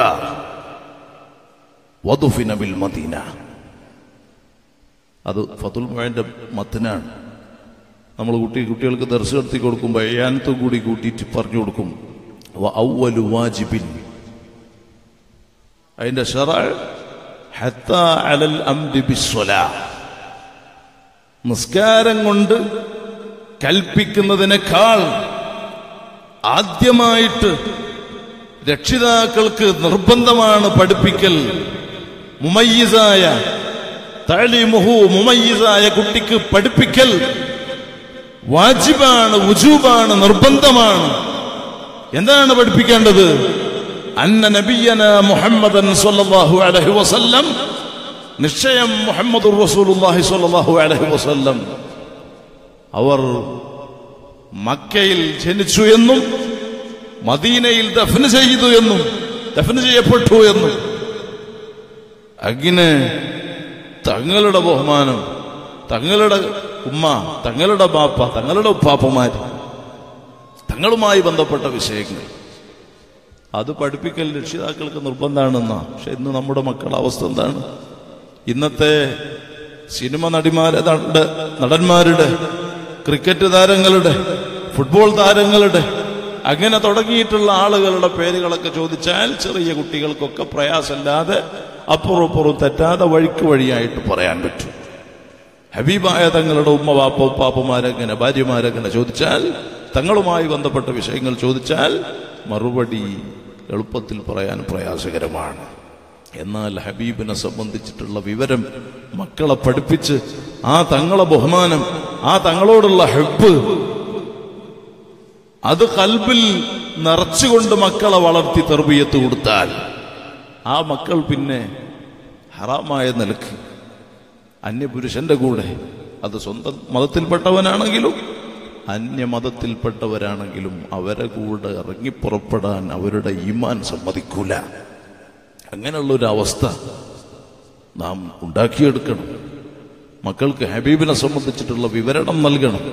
വദുഫിന ബിൽ മദീന. അത് ഫതുൽ മുഈന്റെ മത്നാണ്. നമ്മൾ കുട്ടി കുട്ടികൾക്ക് ദർസ് നടത്തി കൊടുക്കുമ്പോൾ ഏയാനത്തും കൂടി കൂട്ടിയിട്ട് പറഞ്ഞു കൊടുക്കും. വ അവ്വലു വാജിബിൻ, അതിൻ്റെ ശറഅ് ഹത്താ അലൽ അംരി ബിസ്സലാ, നിസ്കാരം കൊണ്ട് കൽപ്പിക്കുന്നതിനേക്കാൾ ആദ്യമായിട്ട് രക്ഷിതാക്കൾക്ക് നിർബന്ധമാണ് പഠിപ്പിക്കൽ. മുമയ്യിസായ തഅലീമുഹു, മുമയ്യിസായ കുട്ടിക്ക് പഠിപ്പിക്കൽ വാജിബാണ്, വുജൂബാണ്, നിർബന്ധമാണ്. എന്താണ് പഠിപ്പിക്കേണ്ടത്? അന്ന നബിയനാ മുഹമ്മദൻ സ്വല്ലല്ലാഹു അലൈഹി വസല്ലം, നിശ്ചയം മുഹമ്മദുർ റസൂലുള്ളാഹി സ്വല്ലല്ലാഹു അലൈഹി വസല്ലം അവർ മക്കയിൽ ജനിച്ചു എന്നും മദീനയിൽ ദഫ്ന ചെയ്തു എന്നും ദഫ്ന ചെയ്യപ്പെട്ടു എന്നും അങ്ങനെ തങ്ങളുടെ ബഹുമാനം, തങ്ങളുടെ ഉമ്മ, തങ്ങളുടെ ബാപ്പ, തങ്ങളുടെ ഉപ്പാപ്പമാർ, തങ്ങളുമായി ബന്ധപ്പെട്ട വിഷയങ്ങൾ അത് പഠിപ്പിക്കൽ രക്ഷിതാക്കൾക്ക് നിർബന്ധമാണെന്നാ. പക്ഷെ ഇന്ന് നമ്മുടെ മക്കളുടെ അവസ്ഥ എന്താണ്? ഇന്നത്തെ സിനിമ നടിമാരുടെ, നടന്മാരുടെ, ക്രിക്കറ്റ് താരങ്ങളുടെ, ഫുട്ബോൾ താരങ്ങളുടെ അങ്ങനെ തുടങ്ങിയിട്ടുള്ള ആളുകളുടെ പേരുകളൊക്കെ ചോദിച്ചാൽ ചെറിയ കുട്ടികൾക്കൊക്കെ പ്രയാസമില്ലാതെ അപ്പുറം അപ്പുറം തെറ്റാതെ വഴിക്ക് വഴിയായിട്ട് പറയാൻ പറ്റും. ഹബീബായ തങ്ങളുടെ ഉമ്മ, വാപ്പ, ഉപ്പാപ്പമാരെങ്ങനെ, ഭാര്യമാരെങ്ങനെ ചോദിച്ചാൽ, തങ്ങളുമായി ബന്ധപ്പെട്ട വിഷയങ്ങൾ ചോദിച്ചാൽ മറുപടി എളുപ്പത്തിൽ പറയാൻ പ്രയാസകരമാണ്. എന്നാൽ ഹബീബിനെ സംബന്ധിച്ചിട്ടുള്ള വിവരം മക്കളെ പഠിപ്പിച്ച് ആ തങ്ങളെ ബഹുമാനം, ആ തങ്ങളോടുള്ള ഹബ്ബ് അത് ഖൽബിൽ നിറച്ചുകൊണ്ട് മക്കളെ വളർത്തി തർബിയത്ത് കൊടുത്താൽ ആ മക്കൾ പിന്നെ ഹറാമായ നിലക്ക് അന്യപുരുഷന്റെ കൂടെ, അത് സ്വന്തം മതത്തിൽപ്പെട്ടവനാണെങ്കിലും അന്യമതത്തിൽപ്പെട്ടവരാണെങ്കിലും അവരെ കൂടെ ഇറങ്ങിപ്പുറപ്പെടാൻ അവരുടെ ഈമാൻ സമ്മതിക്കൂല. അങ്ങനെയുള്ളൊരവസ്ഥ നാം ഉണ്ടാക്കിയെടുക്കണം. മക്കൾക്ക് ഹബീബിനെ സംബന്ധിച്ചിട്ടുള്ള വിവരണം നൽകണം.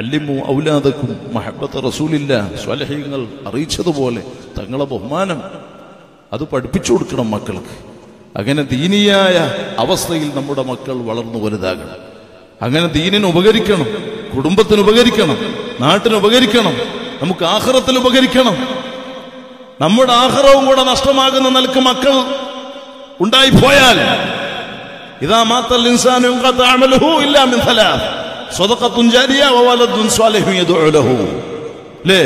അല്ലിമു ഔലാദക്കും മഹബത്ത് റസൂലില്ല, സ്വലഹീങ്ങൾ അറിയിച്ചതുപോലെ തങ്ങളെ ബഹുമാനം അത് പഠിപ്പിച്ചു കൊടുക്കണം മക്കൾക്ക്. അങ്ങനെ ദീനിയായ അവസ്ഥയിൽ നമ്മുടെ മക്കൾ വളർന്നു വലുതാകണം. അങ്ങനെ ദീനിന് ഉപകരിക്കണം, കുടുംബത്തിന് ഉപകരിക്കണം, നാട്ടിന് ഉപകരിക്കണം, നമുക്ക് ആഖിറത്തിൽ ഉപകരിക്കണം. നമ്മുടെ ആഖിറവും കൂടെ നഷ്ടമാകുന്ന നിലക്ക് മക്കൾ ഉണ്ടായിപ്പോയാൽ ഇദാ മാത്തൽ ഇൻസാനു ഖത അമലുഹു ഇല്ലാ മിൻ സലാത്ത് സദഖത്തുൻ ജാരിയ വ വലദുൻ സാലിഹുൻ യദഉ ലഹു. ലേ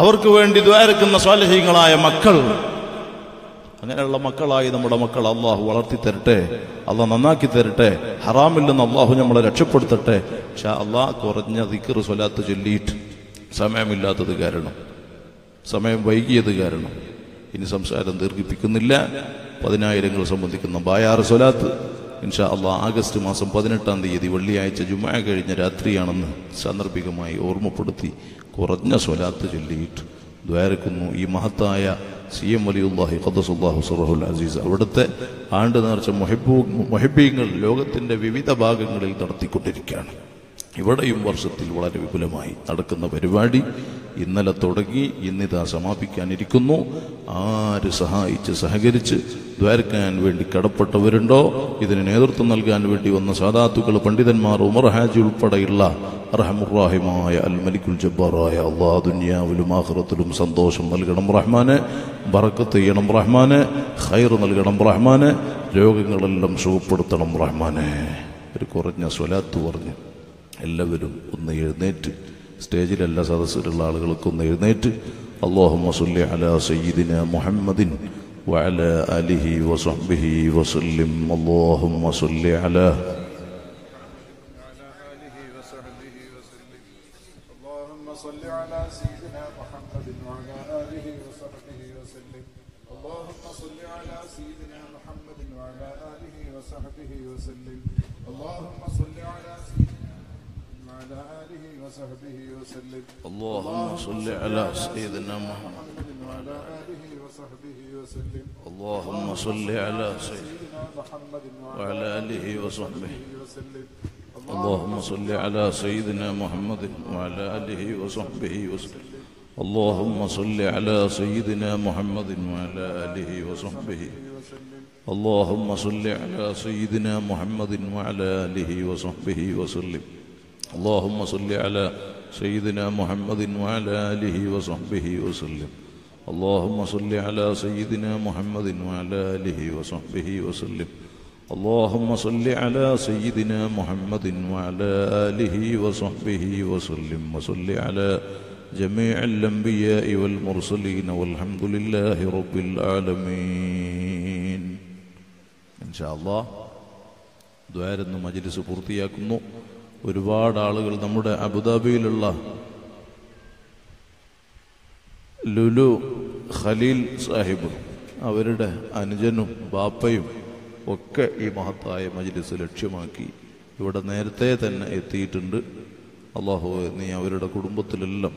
അവർക്ക് വേണ്ടി ദ്വാരക്കുന്ന സ്വാലിഹീങ്ങളായ മക്കൾ, അങ്ങനെയുള്ള മക്കളായി നമ്മുടെ മക്കൾ അള്ളാഹു വളർത്തി തരട്ടെ, അള്ളാഹ് നന്നാക്കി തരട്ടെ, ഹറാമിൽ നിന്ന് അള്ളാഹു നമ്മളെ രക്ഷപ്പെടുത്തട്ടെ. പക്ഷെ അള്ളാഹ് കുറഞ്ഞ ദിക്ർ സ്വലാത്ത് ചൊല്ലിയിട്ട് സമയമില്ലാത്തത് കാരണം, സമയം വൈകിയത് കാരണം ഇനി സംസാരം ദീർഘിപ്പിക്കുന്നില്ല. പതിനായിരങ്ങൾ സംബന്ധിക്കുന്ന ബായാറ് സ്വലാത്ത് ഇൻഷാ അള്ളാഹ് ആഗസ്റ്റ് മാസം പതിനെട്ടാം തീയതി വെള്ളിയാഴ്ച ജുമുഅ കഴിഞ്ഞ രാത്രിയാണെന്ന് സാന്ദർഭികമായി ഓർമ്മപ്പെടുത്തി കുറഞ്ഞ സ്വലാത്ത് ചൊല്ലിയിട്ട് ദ്വാരക്കുന്നു ഈ മഹത്തായ സി എം വലിയുല്ലാഹി ഖദ്ദസുല്ലാഹു സിറഹുൽ അസീസ് അവിടുത്തെ ആണ്ട് നേർച്ച മുഹിബ്ബൂ മുഹിബ്ബീങ്ങൾ ലോകത്തിൻ്റെ വിവിധ ഭാഗങ്ങളിൽ നടത്തിക്കൊണ്ടിരിക്കുകയാണ്. ഇവിടെയും വർഷത്തിൽ വളരെ വിപുലമായി നടക്കുന്ന പരിപാടി ഇന്നലെ തുടങ്ങി ഇന്നിതാ സമാപിക്കാനിരിക്കുന്നു. ആര് സഹായിച്ച് സഹകരിച്ച് ദ്വാരക്കാൻ വേണ്ടി കടപ്പെട്ടവരുണ്ടോ, ഇതിന് നേതൃത്വം നൽകാൻ വേണ്ടി വന്ന സാദാത്തുക്കൾ, പണ്ഡിതന്മാർ, ഉമർ ഹാജി ഉൾപ്പെടെയുള്ള റഹ്മുറാഹിമായ അൽ മലിക്കുൽ ജബ്ബാറായ അല്ലാഹു ദുനിയാവിലും ആഖിറത്തിലും സന്തോഷം നൽകണം റഹ്മാനെ, ബറക്കത്ത് ചെയ്യണം റഹ്മാനെ, ഖൈറ് നൽകണം റഹ്മാനെ, രോഗങ്ങളെല്ലാം സുഖപ്പെടുത്തണം റഹ്മാനെ. ഒരു കുറഞ്ഞ സ്വലാത്ത് പറഞ്ഞ് എല്ലാവരും ഒന്ന് എഴുന്നേറ്റ്, സ്റ്റേജിലെല്ലാ സദസ്സിലുള്ള ആളുകൾക്കൊന്ന് എഴുന്നേറ്റ് അല്ലാഹുമ്മ സ്വല്ലി അലാ സയ്യിദിനാ മുഹമ്മദിൻ വഅലാ ആലിഹി വസഹ്ബിഹി വസല്ലിം. അല്ലാഹുമ്മ സ്വല്ലി അലാ സയ്യിദിനാ മുഹമ്മദിൻ വഅലാ ആലിഹി വസഹ്ബിഹി വസല്ലിം. അല്ലാഹുമ്മ സ്വല്ലി على سيدنا محمد وعلى آله وصحبه وسلم. اللهم صل على سيدنا محمد وعلى آله وصحبه وسلم. اللهم صل على سيدنا محمد وعلى آله وصحبه وسلم. اللهم صل على سيدنا محمد وعلى آله وصحبه وسلم. اللهم صل على سيدنا محمد وعلى آله وصحبه وسلم. اللهم صل على سيدنا محمد وعلى آله وصحبه. اللهم صل على سيدنا محمد وعلى آله وصحبه وسلم. اللهم صل على سيدنا محمد وعلى آله وصحبه وسلم. اللهم صل على سيدنا محمد وعلى آله وصحبه وسلم. اللهم صل على سيدنا محمد وعلى آله وصحبه وسلم. وصل على جميع الأنبياء والمرسلين والحمد لله رب العالمين. إن شاء الله دعاء رضنا مجلس بورتيا كنوا ورباد آلغل نمودا أبو ظبي لله لولو خليل صاحبه أورده أنجنو بابايو وكأ إمهاتاي مجلس لتشماكي يودا نيرتة تنا إتيتند الله هو إني أورده كودمبت لللهم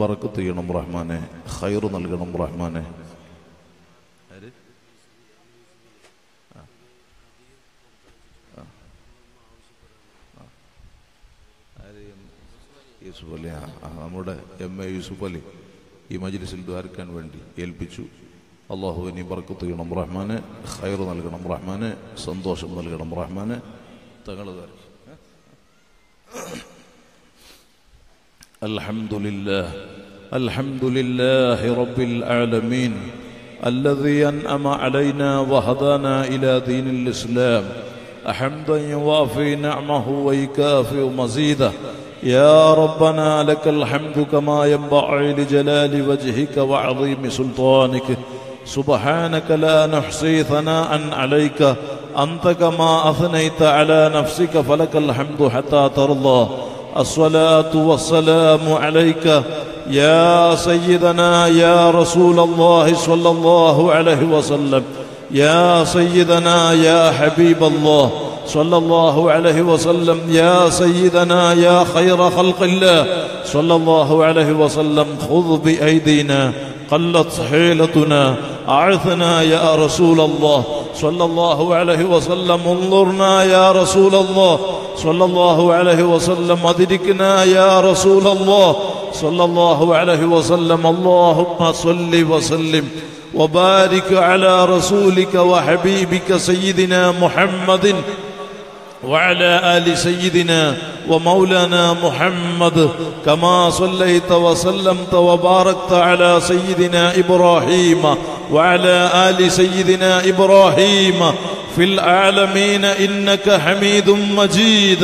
بركة ينام رحمانه خير نلقنام رحمانه. يوسف علي أمورا أمي يوسف علي إماجلس الدوار كان وندي يلبيشو الله هو إني بركة ينام رحمانه خير نلقنام رحمانه سندوش نلقنام رحمانه تغلظ ذلك. الحمد لله الحمد لله رب العالمين الذي أنعم علينا وهدانا إلى دين الإسلام حمدا يوافي نعمه ويكافئ مزيده. يا ربنا لك الحمد كما ينبغي لجلال وجهك وعظيم سلطانك. سبحانك لا نحصي ثناء عليك أنت كما أثنيت على نفسك فلك الحمد حتى ترضى. الصلاة والسلام عليك يا سيدنا يا رسول الله صلى الله عليه وسلم. يا سيدنا يا حبيب الله صلى الله عليه وسلم. يا سيدنا يا خير خلق الله صلى الله عليه وسلم. خذ بأيدينا قلت حيلتنا أعثنا يا رسول الله صلى الله عليه وسلم. انظرنا يا رسول الله صلى الله عليه وسلم. أدركنا يا رسول الله صلى الله عليه وسلم. اللهم صل وسلم وبارك على رسولك وحبيبك سيدنا محمد وعلى آل سيدنا ومولانا محمد كما صليت وسلمت وباركت على سيدنا إبراهيم وعلى آل سيدنا إبراهيم في العالمين إنك حميد مجيد.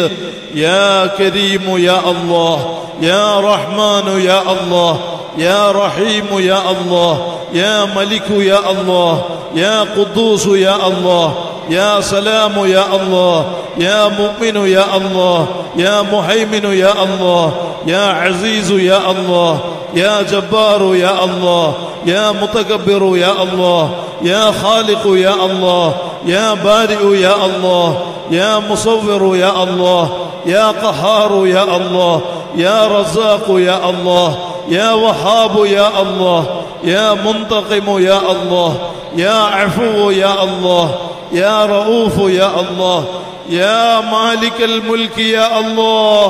يا كريم يا الله يا رحمن يا الله يا رحيم يا الله يا ملك يا الله يا قدوس يا الله يا سلام يا الله يا مؤمن يا الله يا مهيمن يا الله يا عزيز يا الله يا جبار يا الله يا متكبر يا الله يا خالق يا الله يا بارئ يا الله يا مصور يا الله يا قهار يا الله يا رزاق يا الله يا وهاب يا الله يا منتقم يا الله يا عفو يا الله يا رؤوف يا الله يا مالك الملك يا الله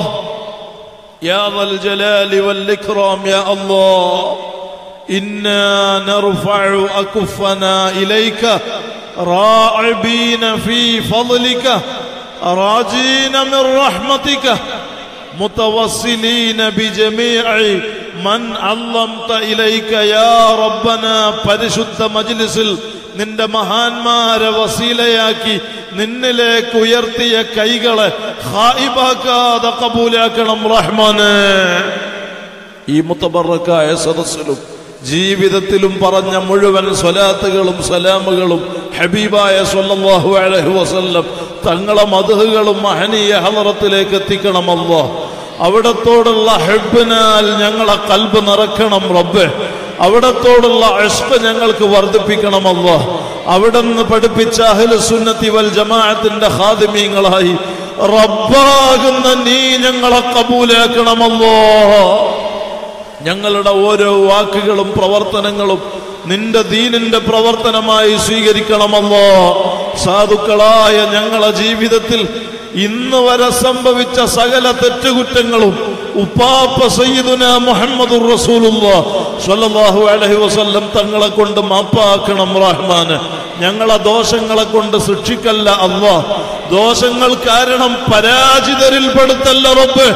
يا ذا الجلال والإكرام يا الله. إنا نرفع أكفنا إليك راعبين في فضلك راجين من رحمتك متوسلين بجميع من علمت إليك يا ربنا. പരിശുദ്ധ മജ്‌ലിസിൽ നിന്റെ മഹാന്മാരെ വസീലയാക്കി നിന്നിലേക്ക് ഉയർത്തിയ കൈകളെ ഖായിബാക്കാതെ ഖബൂലാക്കണം റഹ്മാനേ. ഈ മുതബറക്കായ സദസ്സിലും ജീവിതത്തിലും പറഞ്ഞ മുഴുവൻ സ്വലാത്തുകളും സലാമുകളും ഹബീബായ സല്ലല്ലാഹു അലൈഹി വസല്ലം തങ്ങളെ മദ്ഹുകളും മഹനീയ ഹളറത്തിലേക്ക് എത്തിക്കണം അല്ലാഹ്. അവിടത്തോടുള്ള ഹബ്ബിനാൽ ഞങ്ങളെ കൽബ് നിറക്കണം റബ്ബേ. അവിടത്തോടുള്ള ഇഷ്ഖ് ഞങ്ങൾക്ക് വർദ്ധിപ്പിക്കണം അല്ലാഹ്. അവിടുന്ന് പഠിപ്പിച്ച അഹ്ലുസുന്നത്തി വൽ ജമാഅത്തിന്റെ ഖാദിമീങ്ങളായി റബ്ബാകുന്ന നീ ഞങ്ങളെ കബൂലാക്കണമല്ലോ. ഞങ്ങളുടെ ഓരോ വാക്കുകളും പ്രവർത്തനങ്ങളും നിന്റെ ദീനിന്റെ പ്രവർത്തനമായി സ്വീകരിക്കണമല്ലോ. സാധുക്കളായ ഞങ്ങളുടെ ജീവിതത്തിൽ ഇന്ന് വരെ സംഭവിച്ച സകല തെറ്റുകുറ്റങ്ങളും ഉപ്പാപ്പ സയ്യിദുനാ മുഹമ്മദുർ റസൂലുള്ളാഹി സ്വല്ലല്ലാഹു അലൈഹി വസല്ലം തങ്ങളെ കൊണ്ട് മാപ്പാക്കണം റഹ്മാന്. ഞങ്ങളെ ദോഷങ്ങളെ കൊണ്ട് ശിക്ഷിക്കല്ല അല്ലാഹ്. ദോഷങ്ങൾ കാരണം പരാജിതരിൽ പെടുത്തല്ല റബ്ബ്.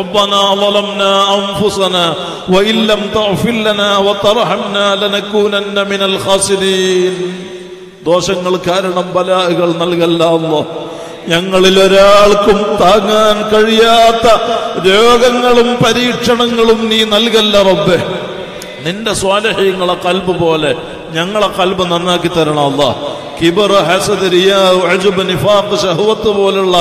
ربنا ظلمنا أنفسنا وإن لم تغفر لنا وترحمنا لنكونن من الخاسرين. ദോഷങ്ങൾ കാരണം ബലാകൾ നൽകല്ല അല്ലാഹ്. ഞങ്ങളിൽ ഒരാൾക്കും താങ്ങാൻ കഴിയാത്ത രോഗങ്ങളും പരീക്ഷണങ്ങളും നീ നൽകല്ല റബ്ബേ. നിന്റെ സ്വാലിഹീങ്ങളെ ഖൽബ് പോലെ ഞങ്ങളെ ഖൽബ് നന്നാക്കി തരണം അല്ലാഹ്. കിബർ, ഹസദ്, റിയാ, ഉജ്ബ്, നിഫാഖ്, ശഹവത്ത് പോലുള്ള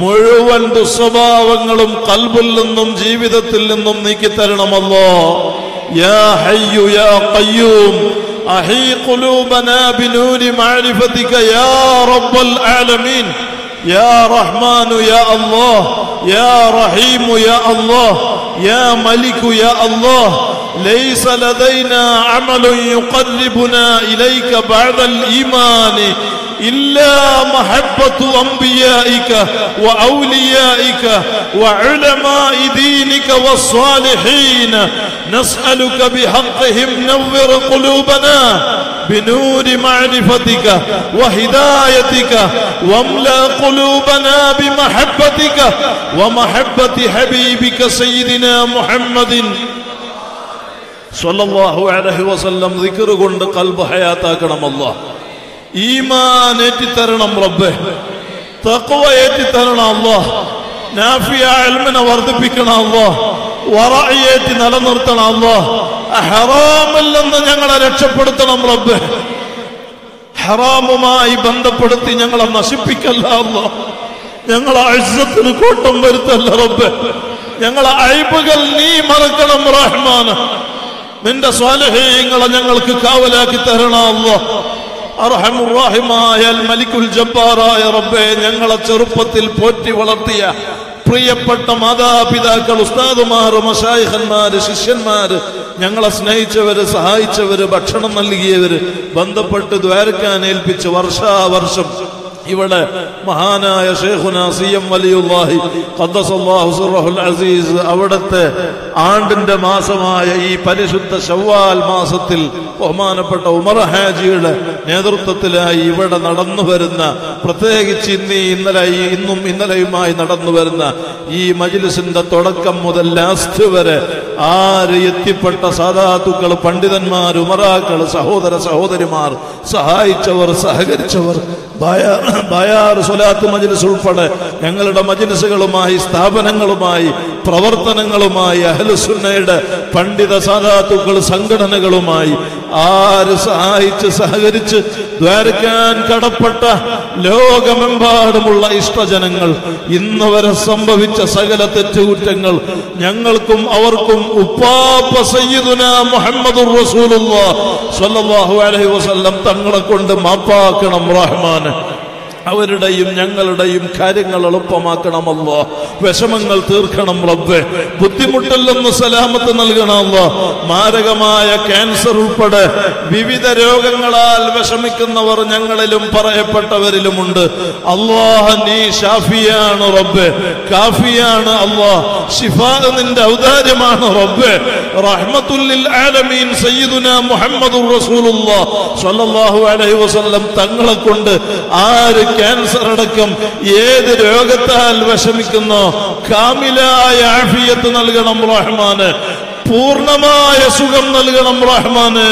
മുഴുവൻ ദുസ്വഭാവങ്ങളും ഖൽബിൽ നിന്നും ജീവിതത്തിൽ നിന്നും നീക്കി തരണം അല്ലാഹ്. യാ ഹയ്യു യാ ഖയ്യൂം അഹീ ഖുലൂബനാ ബിനൂരി മഅരിഫതിക യാ റബ്ബൽ ആലമീൻ. يا رحمن يا الله يا رحيم يا الله يا ملك يا الله ليس لدينا عمل يقربنا إليك بعد الإيمان إلا محبة أنبيائك وأوليائك وعلماء دينك والصالحين. نسألك بحقهم نور قلوبنا بنور معرفتك وهدايتك واملأ قلوبنا بمحبتك ومحبة حبيبك سيدنا محمد صلى الله عليه وسلم. ذكر قند قلب حياتك نم الله. ഈമാൻ ഏറ്റിത്തരണം റബ്ബേ. തഖ്വ ഏറ്റിത്തരണം അല്ലാഹ്. നാഫിയായ ഇൽമിനെ വർദ്ധിപ്പിക്കണം അല്ലാഹ്. വറഇയത്ത് നിലനിർത്തണം അല്ലാഹ്. ഹറാമിൽ നിന്ന് ഞങ്ങളെ രക്ഷപ്പെടുത്തണം റബ്ബേ. ഹറാമുമായി ബന്ധപ്പെടുത്തി ഞങ്ങളെ നശിപ്പിക്കല്ല അല്ലാഹ്. ഞങ്ങളെ ഇസ്സത്തിന് കോട്ടം വരുത്തല്ല റബ്ബേ. ഞങ്ങളെ ഐബുകൾ നീ മറക്കണം റഹ്മാനെ. നിന്റെ സ്വാലിഹീങ്ങളെ ഞങ്ങൾക്ക് കാവലാക്കി തരണം അല്ലാഹ്. ഞങ്ങളെ ചെറുപ്പത്തിൽ പോറ്റി വളർത്തിയ പ്രിയപ്പെട്ട മാതാപിതാക്കൾ, ഉസ്താദുമാര്, മശായിഖന്മാര്, ശിഷ്യന്മാര്, ഞങ്ങളെ സ്നേഹിച്ചവര്, സഹായിച്ചവര്, ഭക്ഷണം നൽകിയവര്, ബന്ധപ്പെട്ട് ദ്വാരക്കാൻ ഏൽപ്പിച്ച് വർഷാവർഷം ഇവിടെ മഹാനായ ശൈഖുനാ സിയം വലിയുള്ളാഹി ഖദ്ദസല്ലാഹു സിർറഹുൽ അസീസ് അവിടുത്തെ ആണ്ടിന്റെ മാസമായ ഈ പരിശുദ്ധ ശവ്വാൽ മാസത്തിൽ ബഹുമാനപ്പെട്ട ഉമർ ഹാജിയുടെ നേതൃത്വത്തിലായി ഇവിടെ നടന്നു വരുന്ന, പ്രത്യേകിച്ച് ഇന്ന് ഇന്നലെ ഇന്നും ഇന്നലെയുമായി നടന്നു വരുന്ന ഈ മജ്ലിസിന്റെ തുടക്കം മുതൽ ലാസ്റ്റ് വരെ ആര് എത്തിപ്പെട്ട സാദാത്തുക്കൾ, പണ്ഡിതന്മാർ, ഉമറാക്കൾ, സഹോദര സഹോദരിമാർ, സഹായിച്ചവർ, സഹകരിച്ചവർ, ബയാർ സ്വലാത്ത് മജ്ലിസ് ഉൾപ്പെടെ ഞങ്ങളുടെ മജ്ലിസുകളുമായി സ്ഥാപനങ്ങളുമായി പ്രവർത്തനങ്ങളുമായി അഹ്ലുസുന്നയുടെ പണ്ഡിത സാദാത്തുക്കൾ സംഘടനകളുമായി ആര് സഹായിച്ച് സഹകരിച്ച് ദ്വാരക്കാൻ കടപ്പെട്ട ലോകമെമ്പാടുമുള്ള ഇഷ്ടജനങ്ങൾ ഇന്ന് വരെ സംഭവിച്ച സകല തെറ്റുകുറ്റങ്ങൾ ഞങ്ങൾക്കും അവർക്കും ഉപ്പാപ്പ സയ്യിദുനാ മുഹമ്മദുർ റസൂലുള്ളാഹി സ്വല്ലല്ലാഹു അലൈഹി വസല്ലം തങ്ങളെ കൊണ്ട് മാപ്പാക്കണം റഹ്മാനെ. അവരുടെയും ഞങ്ങളുടെയും കാര്യങ്ങൾ എളുപ്പമാക്കണം അല്ലാഹ്. വിഷമങ്ങൾ തീർക്കണം റബ്ബേ. ബുദ്ധിമുട്ടിൽ നിന്ന് സലാമത്ത് നൽകണം അല്ലാഹ്. മാരകമായ ക്യാൻസർ ഉൾപ്പെടെ വിവിധ രോഗങ്ങളാൽ വിഷമിക്കുന്നവർ ഞങ്ങളിലും പറയപ്പെട്ടവരിലുമുണ്ട് അല്ലാഹ്. നീ ഷാഫിയാണ് റബ്ബേ, കാഫിയാണ് അല്ലാഹ്. ശിഫാ നിന്റെ ഔദാര്യമാണ് റബ്ബേ. റഹ്മത്തുൽ ലിൽ ആലമീൻ സയ്യിദുനാ മുഹമ്മദുർ റസൂലുള്ളാഹി സ്വല്ലല്ലാഹു അലൈഹി വസല്ലം തങ്ങളെ കൊണ്ട് ആര് ക്യാൻസർ അടക്കം ഏത് രോഗത്താൽ വിഷമിക്കുന്നു കാമിലായ ആഫിയത്ത് നൽകണം റഹ്മാനെ. പൂർണ്ണമായ സുഖം നൽകണം റഹ്മാനെ.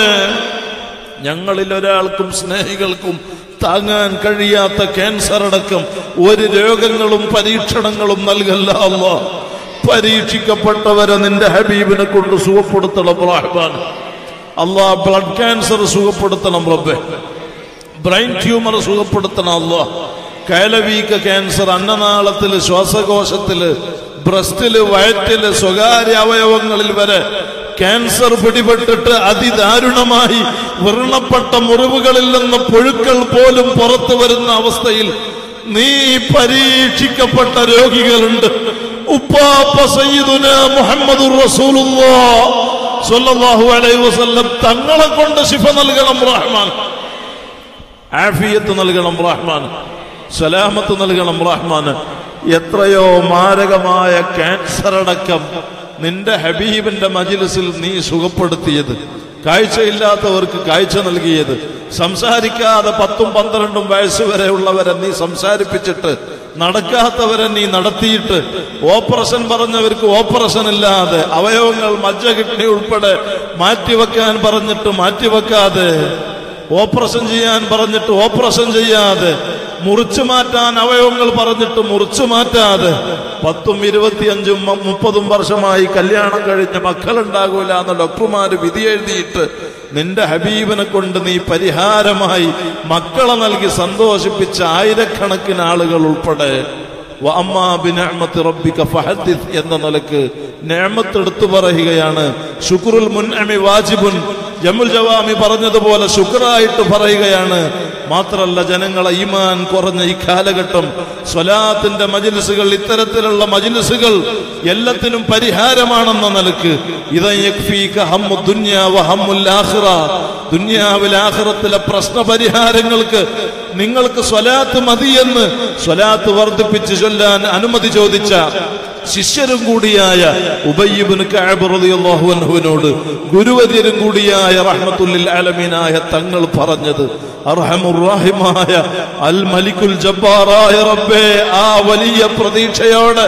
ഞങ്ങളിൽ ഒരാൾക്കും സ്നേഹികൾക്കും താങ്ങാൻ കഴിയാത്ത ക്യാൻസർ അടക്കം ഒരു രോഗങ്ങളും പരീക്ഷണങ്ങളും നൽകല്ല അല്ലാഹ്. പരീക്ഷിക്കപ്പെട്ടവരെ നിന്റെ ഹബീബിനെ കൊണ്ട് സുഖപ്പെടുത്തണം റഹ്മാനെ. അല്ലാഹ് ബ്ലഡ് ക്യാൻസർ സുഖപ്പെടുത്തണം റബ്ബേ. ബ്രെയിൻ ട്യൂമർ സുഖപ്പെടുത്തണം അല്ലാഹ്. കയലവീക്ക ക്യാൻസർ, അന്നനാളത്തിൽ, ശ്വാസകോശത്തിൽ, ബ്രസ്റ്റില്, വയറ്റില്, സ്വകാര്യ അവയവങ്ങളിൽ വരെ cancer പിടിപെട്ടിട്ട് അതിദാരുണമായി വർണ്ണപ്പെട്ട മുറിവുകളിൽ നിന്ന് പുഴുക്കൾ പോലും പുറത്തു വരുന്ന അവസ്ഥയിൽ നീ പരീക്ഷിക്കപ്പെട്ട രോഗികളുണ്ട്. ഉപ്പാപ്പ സയ്യിദുനാ മുഹമ്മദുർ റസൂലുള്ളാഹി സ്വല്ലല്ലാഹു അലൈഹി വസല്ലം തങ്ങളെ കൊണ്ട് ശിഫ നൽകണം റഹ്മാൻ, ആഫിയത്ത് നൽകണം റഹ്മാൻ, സലാമത്ത് നൽകണം റഹ്മാൻ. എത്രയോ മാരകമായ ക്യാൻസർ അടക്കം നിന്റെ ഹബീബിന്റെ മജിലിസിൽ നീ സുഖപ്പെടുത്തിയത്, കാഴ്ചയില്ലാത്തവർക്ക് കാഴ്ച നൽകിയത്, സംസാരിക്കാതെ പത്തും പന്ത്രണ്ടും വയസ്സ് വരെ ഉള്ളവരെ നീ സംസാരിപ്പിച്ചിട്ട്, നടക്കാത്തവരെ നീ നടത്തിയിട്ട്, ഓപ്പറേഷൻ പറഞ്ഞവർക്ക് ഓപ്പറേഷൻ ഇല്ലാതെ അവയവങ്ങൾ മജ്ജ കിഡ്നി ഉൾപ്പെടെ മാറ്റിവെക്കാൻ പറഞ്ഞിട്ട് മാറ്റിവെക്കാതെ, ഓപ്പറേഷൻ ചെയ്യാൻ പറഞ്ഞിട്ട് ഓപ്പറേഷൻ ചെയ്യാതെ, മുറിച്ചു മാറ്റാൻ അവയവങ്ങൾ പറഞ്ഞിട്ട് മുറിച്ചു മാറ്റാതെ, പത്തും ഇരുപത്തിയഞ്ചും മുപ്പതും വർഷമായി കല്യാണം കഴിഞ്ഞ് മക്കളുണ്ടാകൂല എന്ന് ഡോക്ടർമാർ വിധി എഴുതിയിട്ട് നിന്റെ ഹബീബിനെ കൊണ്ട് നീ പരിഹാരമായി മക്കളെ നൽകി സന്തോഷിപ്പിച്ച ആയിരക്കണക്കിന് ആളുകൾ ഉൾപ്പെടെ വഅമ്മാ ബിനിഅ്മത്തി റബ്ബിക ഫഹദ്ദിസ് എന്ന നിലക്ക് നിഅ്മത്ത് എടുത്തു പറയുകയാണ്. ശുക്റുൽ മുൻഅമി വാജിബുൻ, ജമുൽ ജവാമി പറഞ്ഞതുപോലെ ശുക്രായിട്ട് പറയുകയാണ്. മാത്രമല്ല, ജനങ്ങളെ ഈമാൻ കുറഞ്ഞ ഈ കാലഘട്ടം സ്വലാത്തിന്റെ മജിലിസുകൾ, ഇത്തരത്തിലുള്ള മജിലിസുകൾ എല്ലാത്തിനും പരിഹാരമാണെന്ന നിലക്ക് ദുനിയാവിൽ ആഖിറത്തിലെ പ്രശ്ന പരിഹാരങ്ങൾക്ക് നിങ്ങൾക്ക് സ്വലാത്ത് മതിയെന്ന് സ്വലാത്ത് വർദ്ധിപ്പിച്ച് ചൊല്ലാൻ അനുമതി ചോദിച്ച ശിഷ്യരും കൂടിയായ ഉബയ്യ് ഇബ്നു കഅബ് റളിയല്ലാഹു അൻഹുവിനോട് ഗുരുവര്യരും കൂടിയായ റഹ്മത്തുൽ ലിൽ ആലമീനായ തങ്ങൾ പറഞ്ഞത്, അർഹമുർ റഹീമായ അൽ മലിക്കുൽ ജബ്ബാറായ റബ്ബേ, ആ വലിയ പ്രതീക്ഷയോടെ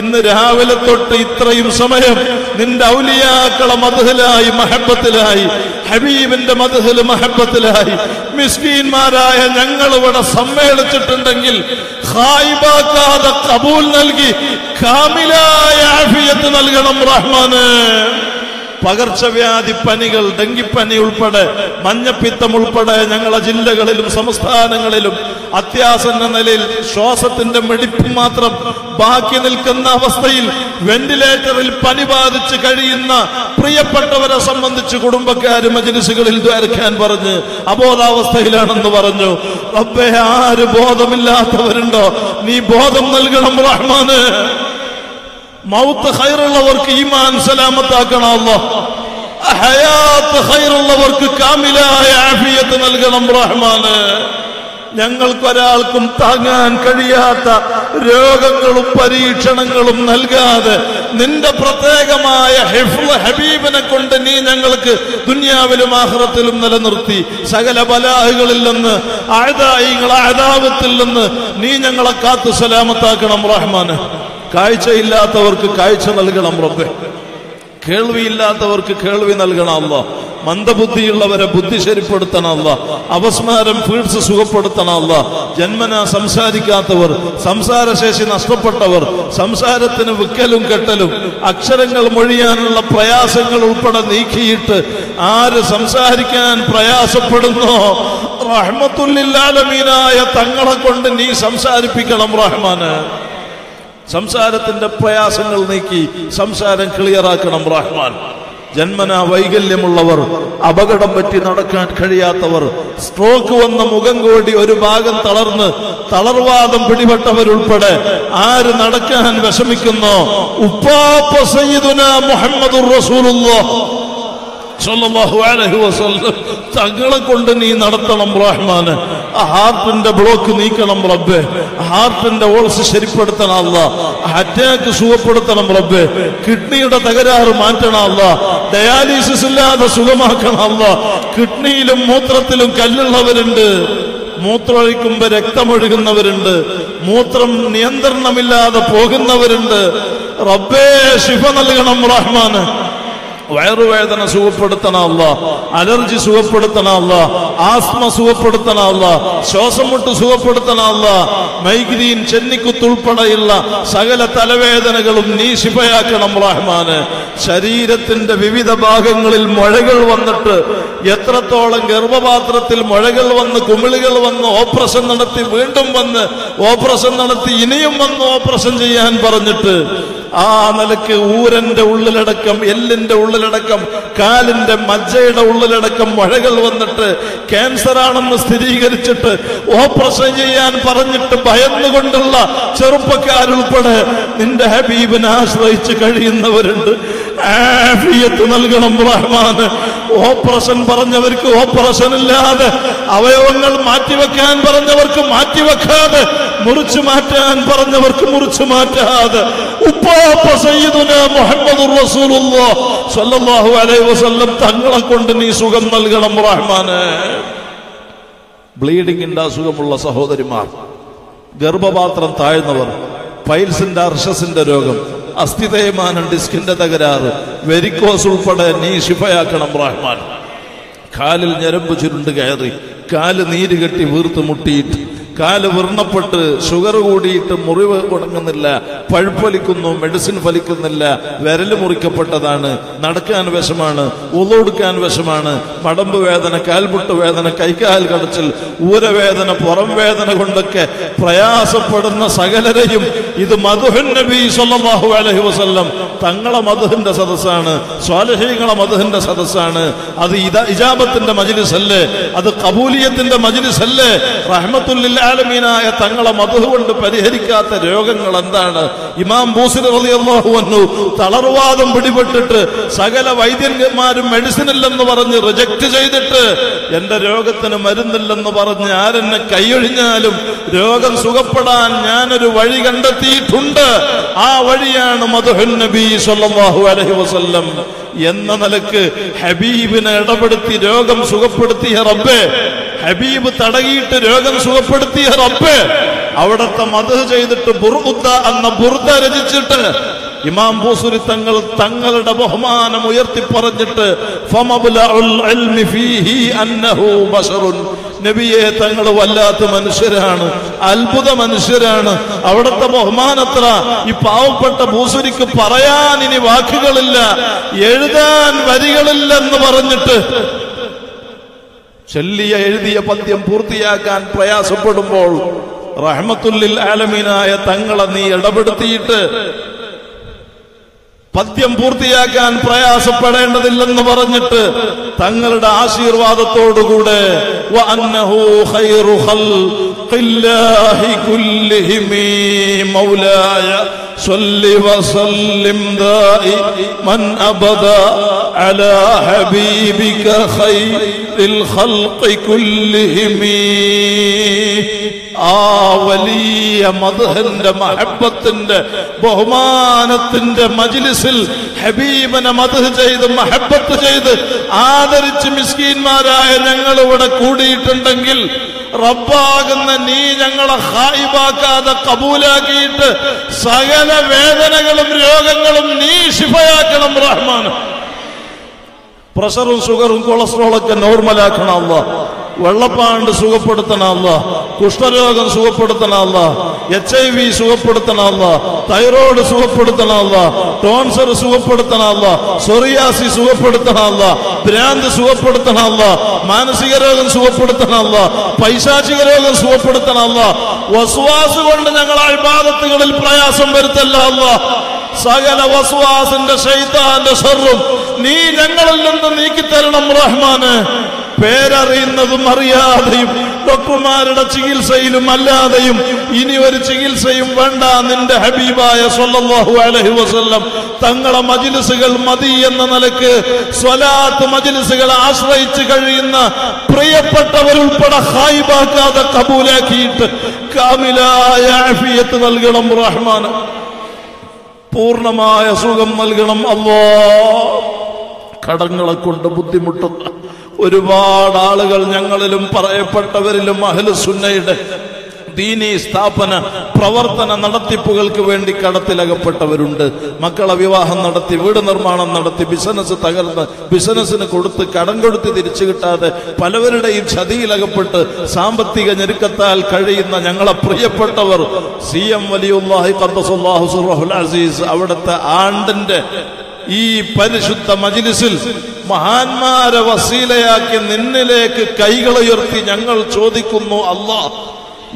ഇന്ന് രാവിലെ തൊട്ട് ഇത്രയും സമയം നിന്റെ ഔലിയാക്കളെ മദ്ഹലായി മഹബത്തിലായി, ഹബീബിന്റെ മദ്ഹൽ മഹബത്തിലായി മിസ്കീന്മാരായ ഞങ്ങൾ ഇവിടെ സമ്മേളിച്ചിട്ടുണ്ടെങ്കിൽ ഖായിബാക്കാതെ ഖബൂൽ നൽകി കാമിലായ ആഫിയത്ത് നൽകണം റഹ്മാനെ. പകർച്ചവ്യാധി പനികൾ, ഡെങ്കിപ്പനി ഉൾപ്പെടെ, മഞ്ഞപ്പിത്തം ഉൾപ്പെടെ ഞങ്ങളുടെ ജില്ലകളിലും സംസ്ഥാനങ്ങളിലും അത്യാസന്ന നിലയിൽ ശ്വാസത്തിന്റെ മിടിപ്പ് മാത്രം ബാക്കി നിൽക്കുന്ന അവസ്ഥയിൽ വെന്റിലേറ്ററിൽ പനി ബാധിച്ച് കഴിയുന്ന പ്രിയപ്പെട്ടവരെ സംബന്ധിച്ച് കുടുംബക്കാരും മജ്‌ലിസുകളിൽ ദ്വാരക്കാൻ പറഞ്ഞ് അബോധാവസ്ഥയിലാണെന്ന് പറഞ്ഞു. റബ്ബേ, ആര് ബോധമില്ലാത്തവരുണ്ടോ നീ ബോധം നൽകണം റഹ്മാന്. മൗത്ത് ഖൈറുള്ളവർക്ക് ഈമാൻ സലാമത്താക്കണം അല്ലാഹ്, ഹയാത്ത് ഖൈറുള്ളവർക്ക് കാമിലായ ആഫിയത്ത് നൽകണം റഹ്മാന്. ഞങ്ങൾക്കൊരാൾക്കും താങ്ങാൻ കഴിയാത്ത രോഗങ്ങളും പരീക്ഷണങ്ങളും നൽകാതെ നിന്റെ പ്രത്യേകമായ ഹിഫ്ള് ഹബീബിനെ കൊണ്ട് നീ ഞങ്ങൾക്ക് ദുനിയാവിലും ആഖിറത്തിലും നിലനിർത്തി. സകല ബലാഹുകളിൽ നിന്ന്, അഅദായികളെ അദാവത്തിൽ നിന്ന് നീ ഞങ്ങളെ കാത്തു സലാമത്താക്കണം റഹ്മാന്. കാഴ്ചയില്ലാത്തവർക്ക് കാഴ്ച നൽകണം റബ്ബേ, കേൾവിയില്ലാത്തവർക്ക് കേൾവി നൽകണം അല്ലാഹ്, മന്ദബുദ്ധിയുള്ളവരെ ബുദ്ധി ശരിപ്പെടുത്തണം അല്ലാഹ്, അപസ്മാരം ഫീഡ്സ് സുഖപ്പെടുത്തണം അല്ലാഹ്, ജന്മനാ സംസാരിക്കാത്തവർ, സംസാരശേഷി നഷ്ടപ്പെട്ടവർ, സംസാരത്തിന് വിക്കലും കെട്ടലും അക്ഷരങ്ങൾ മൊഴിയാനുള്ള പ്രയാസങ്ങൾ ഉൾപ്പെടെ നീക്കിയിട്ട് ആര് സംസാരിക്കാൻ പ്രയാസപ്പെടുന്നോ റഹ്മത്തുൽ ലിൽ ആലമീനായ തങ്ങളെ കൊണ്ട് നീ സംസാരിപ്പിക്കണം റഹ്മാന്. സംസാരത്തിന്റെ പ്രയാസങ്ങൾ നീക്കി സംസാരം ക്ലിയറാക്കണം റഹ്മാൻ. ജന്മനാ വൈകല്യമുള്ളവർ, അപകടം പറ്റി നടക്കാൻ കഴിയാത്തവർ, സ്ട്രോക്ക് വന്ന മുഖം കൂടി ഒരു ഭാഗം തളർന്ന് തളർവാദം പിടിപെട്ടവരുൾപ്പെടെ ആര് നടക്കാൻ വിഷമിക്കുന്നോ ഉപ്പാപ്പ സയ്യിദുനാ മുഹമ്മദുർ റസൂലുള്ളാഹി സ്വല്ലല്ലാഹു അലൈഹി വസല്ലം തങ്ങളെ കൊണ്ട് നീ നടത്തണം റഹ്മാന്. ആ ഹാർട്ടിന്റെ ബ്ലോക്ക് നീക്കണം റബ്ബേ, ഹാർട്ടിന്റെ ഓൾസ് ശരിപ്പെടുത്തണം അല്ലാഹ്, അറ്റാക്ക് സുഖപ്പെടുത്തണം റബ്ബേ, കിഡ്നിയുടെ തകരാറ് മാറ്റണം അല്ലാഹ്, ഡയാലിസിസ് ഇല്ലാതെ സുഖമാക്കണം അല്ലാഹ്. കിഡ്നിയിലും മൂത്രത്തിലും കല്ലുള്ളവരുണ്ട്, മൂത്രമൊഴിക്കുമ്പോൾ രക്തമൊഴുകുന്നവരുണ്ട്, മൂത്രം നിയന്ത്രണമില്ലാതെ പോകുന്നവരുണ്ട് റബ്ബേ, ശിഫ നൽകണം റഹ്മാന്. വയറുവേദന സുഖപ്പെടുത്തണം അല്ലാഹ്, അലർജി സുഖപ്പെടുത്തണം അല്ലാഹ്, ആസ്മ സുഖപ്പെടുത്തണം അല്ലാഹ്, ശ്വാസം മുട്ട് സുഖപ്പെടുത്തണം അല്ലാഹ്, മൈഗ്രീൻ, ചെന്നിക്കുത്തുൾപ്പെടെയുള്ള സകല തലവേദനകളും നീ ശിഫയാക്കണം റഹ്മാന്. ശരീരത്തിന്റെ വിവിധ ഭാഗങ്ങളിൽ മുഴകൾ വന്നിട്ട് എത്രത്തോളം ഗർഭപാത്രത്തിൽ മുഴകൾ വന്ന് കുമിളുകൾ വന്ന് ഓപ്പറേഷൻ നടത്തി വീണ്ടും വന്ന് ഓപ്പറേഷൻ നടത്തി ഇനിയും വന്ന് ഓപ്പറേഷൻ ചെയ്യാൻ പറഞ്ഞിട്ട് ആനലക്ക് ഊരന്റെ ഉള്ളിലടക്കം, എല്ലിന്റെ ഉള്ളിലടക്കം, കാലിന്റെ മജ്ജയുടെ ഉള്ളിലടക്കം മഴകൾ വന്നിട്ട് ക്യാൻസർ ആണെന്ന് സ്ഥിരീകരിച്ചിട്ട് ഓപ്പറേഷൻ ചെയ്യാൻ പറഞ്ഞിട്ട് ഭയന്നുകൊണ്ടുള്ള ചെറുപ്പക്കാരുൾപ്പെടെ നിന്റെ ഹബീബിനെ ആശ്രയിച്ച് കഴിയുന്നവരുണ്ട്. ആഫിയത്ത് നൽകണം റഹ്മാൻ. ഓപ്പറേഷൻ പറഞ്ഞവർക്ക് ഓപ്പറേഷൻ ഇല്ലാതെ, അവയവങ്ങൾ മാറ്റിവെക്കാൻ പറഞ്ഞവർക്ക് മാറ്റിവെക്കാതെ, മുറിച്ചു മാറ്റാൻ പറഞ്ഞവർക്ക് മുറിച്ചു മാറ്റാതെ, ഉപ്പാപ്പ സയ്യിദുനാ മുഹമ്മദുർ റസൂലുള്ളാഹി സ്വല്ലല്ലാഹു അലൈഹി വസല്ലം തങ്ങളെ കൊണ്ട് നീ സുഖം നൽകണം റഹ്മാനെ. ബ്ലീഡിങ്ങിന്റെ അസുഖമുള്ള സഹോദരിമാർ, ഗർഭപാത്രം താഴ്ന്നവർ, പൈൽസിന്റെ അർഷസിന്റെ രോഗം, അസ്ഥി തേയ്മാനം, ഡിസ്കിന്റെ തകരാറ്, വെരിക്കോസ് ഉൾപ്പെടെ നീ ശിഫയാക്കണം റഹ്മാൻ. കാലിൽ ഞരമ്പ് ചുരുണ്ട് കയറി, കാല് നീര് കെട്ടി വീർത്ത് മുട്ടിയിട്ട്, കാല് വിർണപ്പെട്ട് ഷുഗർ കൂടിയിട്ട് മുറിവ് തുടങ്ങുന്നില്ല, പഴുപ്പൊലിക്കുന്നു, മെഡിസിൻ ഫലിക്കുന്നില്ല, വിരല് മുറിക്കപ്പെട്ടതാണ്, നടക്കാൻ വിഷമാണ്, ഉളൊടുക്കാൻ വിഷമാണ്, മടമ്പ് വേദന, കാൽപുട്ട് വേദന, കൈക്കാൽ കടച്ചിൽ, ഊരവേദന, പുറം വേദന കൊണ്ടൊക്കെ പ്രയാസപ്പെടുന്ന സകലരെയും ഇത് മധുഹൻ നബി സല്ലല്ലാഹു അലൈഹി വസല്ലം തങ്ങളെ മധുഹിന്റെ സദസ്സാണ്, സ്വാലിഹീങ്ങളെ മധുഹിന്റെ സദസ്സാണ്. അത് ഇതാ ഇജാബത്തിന്റെ മജ്ലിസല്ലേ, അത് ഖബൂലിയത്തിന്റെ മജ്ലിസല്ലേ. റഹ്മത്തുല്ലിൽ ആലമീനായ തങ്ങളെ മധുഹ് കൊണ്ട് പരിഹരിക്കാത്ത രോഗങ്ങൾ എന്താണ്? ഇമാം ബൂസരി റളിയല്ലാഹു അൻഹു തളർവാദം പിടിപെട്ടിട്ട് സകല വൈദ്യന്മാരും മെഡിസിൻ ഇല്ലെന്ന് പറഞ്ഞ് റിജക്ട് ചെയ്തിട്ട്, എന്റെ രോഗത്തിന് മരുന്നില്ലെന്ന് പറഞ്ഞ് ആരെന്നെ കൈയൊഴിഞ്ഞാലും രോഗം സുഖപ്പെടാൻ ഞാനൊരു വഴി കണ്ടെത്തിയിട്ടുണ്ട്, ആ വഴിയാണ് മധുഹൻ നബി സല്ലല്ലാഹു അലൈഹി വസല്ലം എന്ന നിലക്ക് ഹബീബിനെ ഇടപെടുത്തി രോഗം സുഖപ്പെടുത്തിയ റബ്ബേ, ഹബീബ് തടകിയിട്ട് രോഗം സുഖപ്പെടുത്തിയ റബ്ബേ, അവിടത്തെ മദ്ഹ് ചെയ്തിട്ട് ബുർഉദ എന്ന ബുർദ രചിച്ചിട്ട് ഇമാം ബൂസരി തങ്ങൾ തങ്ങളുടെ ബഹുമാനം ഉയർത്തി പറഞ്ഞിട്ട് ഫമബ്ലഉൽ ഇൽമി ഫീഹി അന്നഹു ബശറുൻ, നബിയെ തങ്ങൾ വല്ലാത്ത മനുഷ്യരാണ്, അത്ഭുത മനുഷ്യരാണ്. അവിടുത്തെ ബഹുമാനത്ര ഈ പാവപ്പെട്ട ബൂസരിക്ക് പറയാൻ ഇനി വാക്കുകളില്ല, എഴുതാൻ വരികളില്ലെന്ന് പറഞ്ഞിട്ട് ചൊല്ലിയ എഴുതിയ പദ്യം പൂർത്തിയാക്കാൻ പ്രയാസപ്പെടുമ്പോൾ റഹ്മത്തുല്ലിൽ ആലമീനായ തങ്ങളെ നീ ഇടപെടുത്തിയിട്ട് പദ്യം പൂർത്തിയാക്കാൻ പ്രയാസപ്പെടേണ്ടതില്ലെന്ന് പറഞ്ഞിട്ട് തങ്ങളുടെ ആശീർവാദത്തോടുകൂടെ വഅന്നഹു ഖൈറു ഖൽഖില്ലാഹി കുല്ലിഹി മൗലായ സ്വല്ലി വസല്ലിം ദാഇമൻ അബദാ അലാ ഹബീബിക ഖൈറിൽ ഖൽഖി കുല്ലിഹി. ആ വലിയ മദ്ഹന്റെ, മഹബത്തിന്റെ, ബഹുമാനത്തിന്റെ മജ്ലിസിൽ ഹബീബിനെ മദ്ഹ് ചെയ്ത് മഹബത്ത് ചെയ്ത് ആദരിച്ച് മിസ്കീന്മാരായ ഞങ്ങൾ ഇവിടെ കൂടിയിട്ടുണ്ടെങ്കിൽ റബ്ബാകുന്ന നീ ഞങ്ങളെ ഖായിബാക്കാതെ കബൂലാക്കിയിട്ട് സകല വേദനകളും രോഗങ്ങളും നീ ശിഫയാക്കണം റഹ്മാൻ. പ്രഷറും ഷുഗറും കൊളസ്ട്രോളൊക്കെ നോർമലാക്കണം അല്ലാ. വെള്ളപ്പാണ്ട് സുഖപ്പെടുത്തണം അല്ലാ. കുഷ്ഠരോഗം സുഖപ്പെടുത്തണം അല്ലാ. എച്ച് ഐ വി സുഖപ്പെടുത്തണം അല്ലാ. തൈറോയ്ഡ് സുഖപ്പെടുത്തണം അല്ലാ. ടോൺസർ സുഖപ്പെടുത്തണം അല്ലാ. സോറിയാസി സുഖപ്പെടുത്തണം അല്ലാ. ഭ്രാന്ത് സുഖപ്പെടുത്തണം അല്ലാ. മാനസിക രോഗം സുഖപ്പെടുത്തണം അല്ലാ. പൈശാചിക രോഗം സുഖപ്പെടുത്തണം അല്ലാ. വസ്വാസ് കൊണ്ട് ഞങ്ങൾ ഇബാദത്തുകളിൽ പ്രയാസം വരുത്തല്ല അല്ലാ. സകല വസ്വാസിന്റെ, ശൈത്താന്റെ ശർറും നീ ഞങ്ങളിൽ നിന്ന് നീക്കിത്തരണം റഹ്മാന്. പേരറിയുന്നതും അറിയാതെയും ഡോക്ടർമാരുടെ ചികിത്സയിലും അല്ലാതെയും ഇനി ഒരു ചികിത്സയും വേണ്ട, നിന്റെ ഹബീബായ സല്ലല്ലാഹു അലൈഹി വസല്ലം തങ്ങളെ മജ്ലിസുകൾ മതി എന്ന നിലക്ക് സ്വലാത്ത് മജ്ലിസുകൾ ആശ്രയിച്ച് കഴിയുന്ന പ്രിയപ്പെട്ടവരുൾപ്പെടെ ഖായിബാക്കാതെ കബൂലാക്കിയിട്ട് കാമിലായ ആഫിയത്ത് നൽകണം റഹ്മാൻ. പൂർണ്ണമായ സുഖം നൽകണം അല്ലാ. കടങ്ങളെ കൊണ്ട് ബുദ്ധിമുട്ടുന്ന ഒരുപാട് ആളുകൾ ഞങ്ങളിലും പറയപ്പെട്ടവരിലും അഹ്ലുസുന്നയുടെ ദീനീ സ്ഥാപന പ്രവർത്തന നടത്തിപ്പുകൾക്ക് വേണ്ടി കടത്തിലകപ്പെട്ടവരുണ്ട്. മക്കളെ വിവാഹം നടത്തി, വീട് നിർമ്മാണം നടത്തി, ബിസിനസ് തകർന്ന് ബിസിനസ്സിന് കൊടുത്ത് കടം കൊടുത്ത് തിരിച്ചു കിട്ടാതെ പലവരുടെയും ചതിയിലകപ്പെട്ട് സാമ്പത്തിക ഞെരുക്കത്താൽ കഴിയുന്ന ഞങ്ങളെ പ്രിയപ്പെട്ടവർ സി എം വലിയുല്ലാഹി ഖദ്ദസല്ലാഹു സിർറഹുൽ അസീസ് അവിടുത്തെ ആണ്ടിന്റെ ഈ പരിശുദ്ധ മജ്ലിസിൽ മഹാന്മാരെ വസീലയാക്കി നിന്നിലേക്ക് കൈകളുയർത്തി ഞങ്ങൾ ചോദിക്കുന്നു അല്ലാ,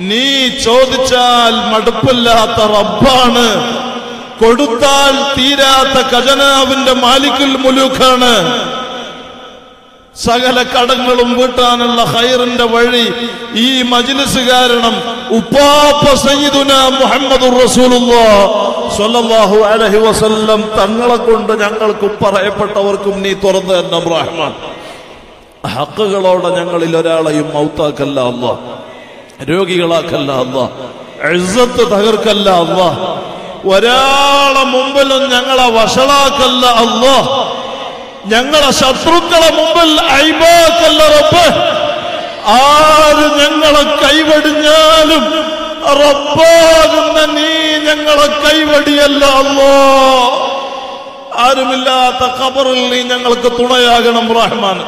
നീ ചോദിച്ചാൽ മടുപ്പില്ലാത്ത റബ്ബാണ്. കൊടുത്താൽ തീരാത്ത ഖജനാവിന്റെ മാലിക്കുൽ മുലൂഖാണ്. സകല കടങ്ങളും വീട്ടാനുള്ള ഹൈറിന്റെ വഴി ഈ മജ്‌ലിസ് കാരണം ഉപ്പാപ്പ സയ്യിദുന മുഹമ്മദുർ റസൂലുള്ളാഹി സ്വല്ലല്ലാഹു അലൈഹി വസല്ലം തങ്ങളെ കൊണ്ട് ഞങ്ങൾക്കും പറയപ്പെട്ടവർക്കും നീ തുറന്നു തരണം റഹ്മാൻ. ഹഖുകളോടെ ഞങ്ങളിൽ ഒരാളെയും മൗത്താക്കല്ല അല്ലാഹ്, രോഗികളാക്കല്ല അല്ലാഹ്, ഇസ്സത്ത് തകർക്കല്ല അല്ലാഹ്, ഒരാളെ മുമ്പിലും ഞങ്ങളെ വഷളാക്കല്ല അല്ലാഹ്, ഞങ്ങളെ ശത്രുക്കളെ മുമ്പിൽ ഐബാക്കല്ല റബ്ബ്. ആര് ഞങ്ങളെ കൈവടിഞ്ഞാലും റബ്ബാകുന്ന നീ ഞങ്ങളെ കൈവടിയല്ല അല്ലാഹ്. ആരുമില്ലാത്ത ഖബറിൽ നീ ഞങ്ങൾക്ക് തുണയാകണം റഹ്മാൻ.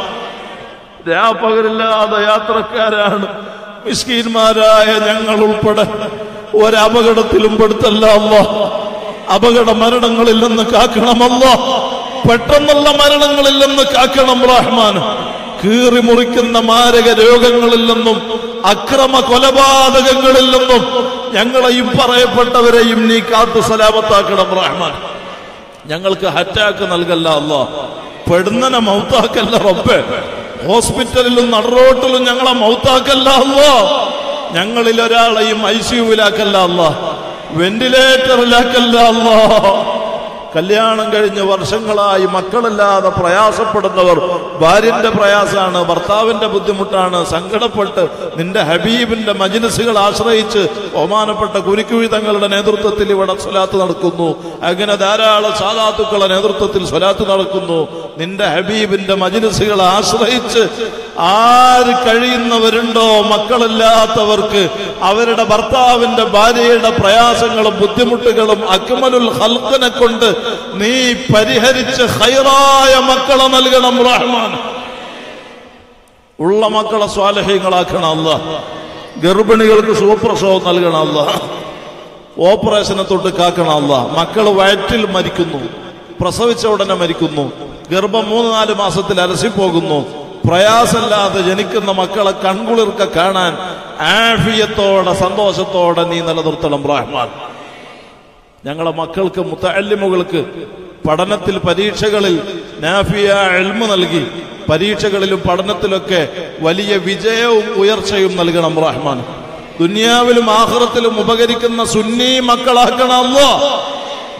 രാപ്പകലില്ലാതെ യാത്രക്കാരാണ് മിസ്കീന്മാരായ ഞങ്ങൾ ഉൾപ്പെടെ. ഒരപകടത്തിലും പെടുത്തല്ല അല്ലാഹ്, അപകട മരണങ്ങളിൽ നിന്ന് കാക്കണമല്ല, പെട്ടെന്നുള്ള മരണങ്ങളിൽ നിന്ന് കാക്കണം റഹ്മാൻ. കീറി മുറിക്കുന്ന മാരക രോഗങ്ങളിൽ നിന്നും അക്രമ കൊലപാതകങ്ങളിൽ നിന്നും ഞങ്ങളെയും പറയപ്പെട്ടവരെയും നീ കാത്തു സലാമത്താക്കണം റഹ്മാൻ. ഞങ്ങൾക്ക് അറ്റാക്ക് നൽകല്ല അല്ലാഹ്, പെടുന്നനെ മൗത്താക്കല്ല റബ്ബേ, ഹോസ്പിറ്റലിലും നടുറോട്ടിലും ഞങ്ങളെ മൗത്താക്കല്ല അല്ലാഹ്, ഞങ്ങളിൽ ഒരാളെയും ഐ സിയുവിലാക്കല്ല അല്ലാഹ്, വെന്റിലേറ്ററിലാക്കല്ല അല്ലാഹ്. കല്യാണം കഴിഞ്ഞ് വർഷങ്ങളായി മക്കളില്ലാതെ പ്രയാസപ്പെടുന്നവർ, ഭാര്യന്റെ പ്രയാസമാണ്, ഭർത്താവിന്റെ ബുദ്ധിമുട്ടാണ്, സങ്കടപ്പെട്ട് നിന്റെ ഹബീബിന്റെ മജ്‌ലിസുകൾ ആശ്രയിച്ച് ബഹുമാനപ്പെട്ട കുരുക്കുഴി തങ്ങളുടെ നേതൃത്വത്തിൽ ഇവിടെ സ്വലാത്ത് നടക്കുന്നു. അങ്ങനെ ധാരാളം സാദാത്തുക്കളുടെ നേതൃത്വത്തിൽ സ്വലാത്ത് നടക്കുന്നു. നിന്റെ ഹബീബിന്റെ മജ്‌ലിസുകൾ ആശ്രയിച്ച് ആര് കഴിയുന്നവരുണ്ടോ മക്കളില്ലാത്തവർക്ക് അവരുടെ ഭർത്താവിന്റെ ഭാര്യയുടെ പ്രയാസങ്ങളും ബുദ്ധിമുട്ടുകളും അക്മലുൽ ഖൽഖിനെ കൊണ്ട് നീ പരിഹരിച്ച് ഖൈറായ മക്കളെ നൽകണം റഹ്മാൻ. ഉള്ള മക്കളെ സ്വാലിഹീങ്ങളാക്കണം അല്ലാഹ്. ഗർഭിണികൾക്ക് സുഖപ്രസവം നൽകണം അല്ലാഹ്, ഓപ്പറേഷനെ തൊട്ട് കാക്കണം അല്ലാഹ്. മക്കൾ വയറ്റിൽ മരിക്കുന്നു, പ്രസവിച്ച ഉടനെ മരിക്കുന്നു, ഗർഭം മൂന്ന് നാല് മാസത്തിൽ അലസിപ്പോകുന്നു, പ്രയാസമില്ലാതെ ജനിക്കുന്ന മക്കളെ കൺകുളിർക്ക കാണാൻ ആഫിയത്തോടെ സന്തോഷത്തോടെ നീ നിലനിർത്തണം റഹ്മാൻ. ഞങ്ങളെ മക്കൾക്ക് മുത്തഅല്ലിമുകൾക്ക് പഠനത്തിൽ പരീക്ഷകളിൽ നാഫിയ ഇൽമു നൽകി പരീക്ഷകളിലും പഠനത്തിലൊക്കെ വലിയ വിജയവും ഉയർച്ചയും നൽകണം റഹ്മാൻ. ദുനിയാവിലും ആഖിറത്തിലും ഉപകരിക്കുന്ന സുന്നി മക്കളാക്കണം അല്ലാഹ്.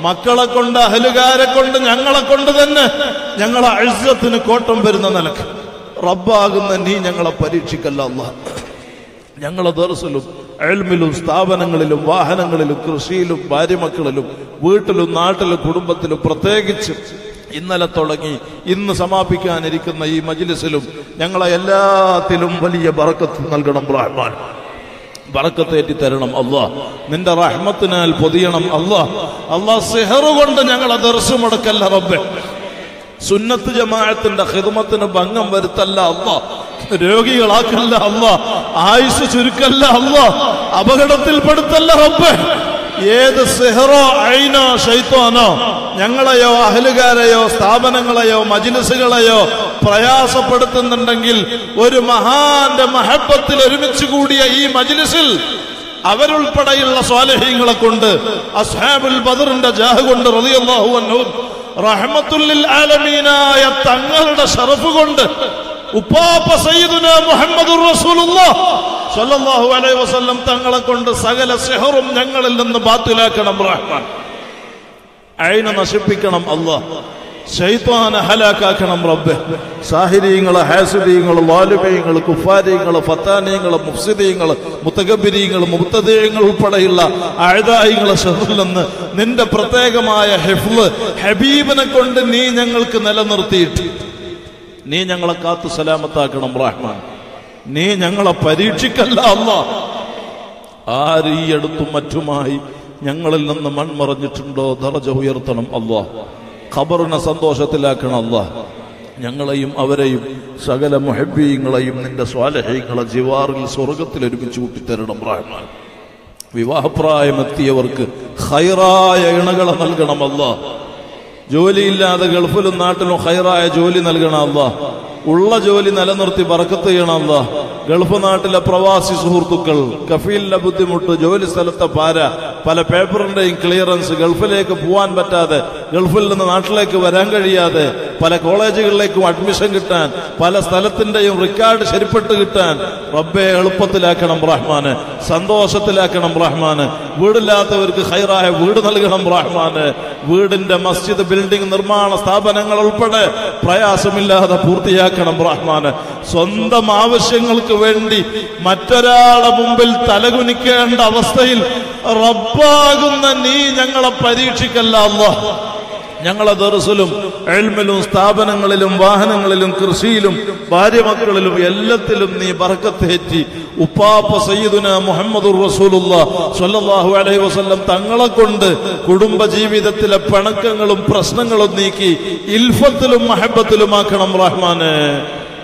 മക്കളെ കൊണ്ട് അഹലുകാരെ കൊണ്ട് ഞങ്ങളെ കൊണ്ട് തന്നെ ഞങ്ങളെ ഇസ്സത്തിന് കോട്ടം വരുന്ന നിലക്ക് റബ്ബാകുന്ന നീ ഞങ്ങളെ പരീക്ഷിക്കല്ല അല്ലാഹ്. ഞങ്ങളെ ദർസിലും ഇൽമിലും സ്ഥാപനങ്ങളിലും വാഹനങ്ങളിലും കൃഷിയിലും ഭാര്യമക്കളിലും വീട്ടിലും നാട്ടിലും കുടുംബത്തിലും പ്രത്യേകിച്ച് ഇന്നലെ തുടങ്ങി ഇന്ന് സമാപിക്കാനിരിക്കുന്ന ഈ മജ്‌ലിസിലും ഞങ്ങളെ എല്ലാത്തിലും വലിയ ബറക്കത്ത് നൽകണം റഹ്മാൻ. ബറക്കത്തേറ്റി തരണം അല്ലാഹ്, നിന്റെ റഹ്മത്തിനാൽ പൊതിയണം അല്ലാഹ്. അല്ലാഹ് സിഹറ് കൊണ്ട് ഞങ്ങളെ ദർസ് മുടക്കല്ല റബ്ബേ, സുന്നത്ത് ജമാഅത്തിന്റെ ഖിദ്മത്തിന് ഭംഗം വരുത്തല്ല അല്ലാഹ്, രോഗികളാക്കല്ല അല്ലാഹ്, ആയുസ് ചുരുക്കല്ല അല്ലാഹ്, അപകടത്തിൽപ്പെടുത്തല്ല റബ്ബേ. ഏത് സിഹറോ ഐനോ ശൈത്വാനോ ഞങ്ങളെയോ അഹലുകാരെയോ സ്ഥാപനങ്ങളെയോ മജ്‌ലിസുകളെയോ പ്രയാസപ്പെടുത്തുന്നുണ്ടെങ്കിൽ ഒരു മഹാന്റെ മഹബത്തിൽ ഒരുമിച്ച് കൂടിയ ഈ മജ്‌ലിസിൽ അവരുൾപ്പെടെയുള്ള സ്വാലിഹീങ്ങളെ കൊണ്ട് അസ്ഹാബുൽ ബദറിന്റെ ജാഹ് കൊണ്ട് റളിയല്ലാഹു അൻഹു റഹ്മത്തുൽ ലിൽ ആലമീനായ തങ്ങളുടെ ശറഫ് കൊണ്ട് ഉപ്പാപ്പ സയ്യിദുന മുഹമ്മദുർ റസൂലുള്ളാഹി സ്വല്ലല്ലാഹു അലൈഹി വസല്ലം തങ്ങളെ കൊണ്ട് സകല സിഹറും ഞങ്ങളിൽ നിന്ന് ബാത്തിലാക്കണം റഹ്മാൻ. ഐന നശിപ്പിക്കണം അല്ലാഹ്, ശൈത്താനെ ഹലാക്കാക്കണം റബ്ബേ. സാഹിരീങ്ങള്, ഹാസിദീങ്ങള്, വാലുബീങ്ങള്, കുഫാരീങ്ങള്, ഫത്താനീങ്ങള്, മുഫ്സിദീങ്ങള്, മുത്തകബിരീങ്ങള്, മുബ്തദീങ്ങൾ ഉൾപ്പെടെയുള്ള അഅദായികളെ ശർറിൽ നിന്ന് നിന്റെ പ്രത്യേകമായ ഹിഫ്ള് ഹബീബിനെ കൊണ്ട് നീ ഞങ്ങൾക്ക് നിലനിർത്തിയിട്ട് നീ ഞങ്ങളെ കാത്തു സലാമത്താക്കണം റഹ്മാൻ. നീ ഞങ്ങളെ പരീക്ഷിക്കല്ല അല്ലാഹ്. ആര് ഈ അടുത്തും മറ്റുമായി ഞങ്ങളിൽ നിന്ന് മൺമറഞ്ഞിട്ടുണ്ടോ ദറജ ഉയർത്തണം അല്ലാഹ്. ഖബറിനെ സന്തോഷത്തിലാക്കണം അല്ലാഹ്. ഞങ്ങളെയും അവരെയും സകല മുഹബ്ബീങ്ങളെയും നിന്റെ സ്വാലിഹീങ്ങളെ ജിവാറിൽ സ്വർഗത്തിൽ ഒരുമിച്ച് കൂട്ടിത്തരണം റഹ്മാൻ. വിവാഹപ്രായമെത്തിയവർക്ക് ഖൈറായ ഇണകളെ നൽകണം അല്ലാഹ്. ജോലിയില്ലാതെ ഗൾഫിലും നാട്ടിലും ഖൈറായ ജോലി നൽകണം അല്ലാഹ്. ഉള്ള ജോലി നിലനിർത്തി ബർക്കത്ത് ചെയ്യണം അല്ലാഹ്. ഗൾഫ് നാട്ടിലെ പ്രവാസി സുഹൃത്തുക്കൾ, കഫീലിന്റെ ബുദ്ധിമുട്ട്, ജോലി സ്ഥലത്തെ പാര, പല പേപ്പറിന്റെയും ക്ലിയറൻസ്, ഗൾഫിലേക്ക് പോകാൻ പറ്റാതെ, ഗൾഫിൽ നിന്ന് നാട്ടിലേക്ക് വരാൻ കഴിയാതെ, പല കോളേജുകളിലേക്കും അഡ്മിഷൻ കിട്ടാൻ, പല സ്ഥലത്തിന്റെയും റിക്കാർഡ് ശരിപ്പെട്ട് കിട്ടാൻ റബ്ബെ എളുപ്പത്തിലാക്കണം റഹ്മാന്, സന്തോഷത്തിലാക്കണം റഹ്മാന്. വീടില്ലാത്തവർക്ക് ഹൈറായ വീട് നൽകണം റഹ്മാന്. വീടിന്റെ മസ്ജിദ്, ബിൽഡിംഗ് നിർമ്മാണ സ്ഥാപനങ്ങൾ ഉൾപ്പെടെ പ്രയാസമില്ലാതെ പൂർത്തിയാക്കണം റഹ്മാന്. സ്വന്തം ആവശ്യങ്ങൾക്ക് വേണ്ടി മറ്റൊരാളുടെ മുമ്പിൽ തലകുനിക്കേണ്ട അവസ്ഥയിൽ റബ്ബാകുന്ന നീ ഞങ്ങളെ പരീക്ഷിക്കല്ല അല്ലാഹ്. ഞങ്ങളെ ദർസിലും ഇൽമിലും സ്ഥാപനങ്ങളിലും വാഹനങ്ങളിലും കൃഷിയിലും ഭാര്യമക്കളിലും എല്ലാത്തിലും നീ ബർക്കത്തേറ്റി ഉപ്പാപ്പ സയ്യിദുന മുഹമ്മദുർ റസൂലുള്ളാഹി സ്വല്ലല്ലാഹു അലൈഹി വസല്ലം തങ്ങളെ കൊണ്ട് കുടുംബജീവിതത്തിലെ പിണക്കങ്ങളും പ്രശ്നങ്ങളും നീക്കി ഇൽഫത്തിലും മഹബത്തിലുമാക്കണം റഹ്മാനെ.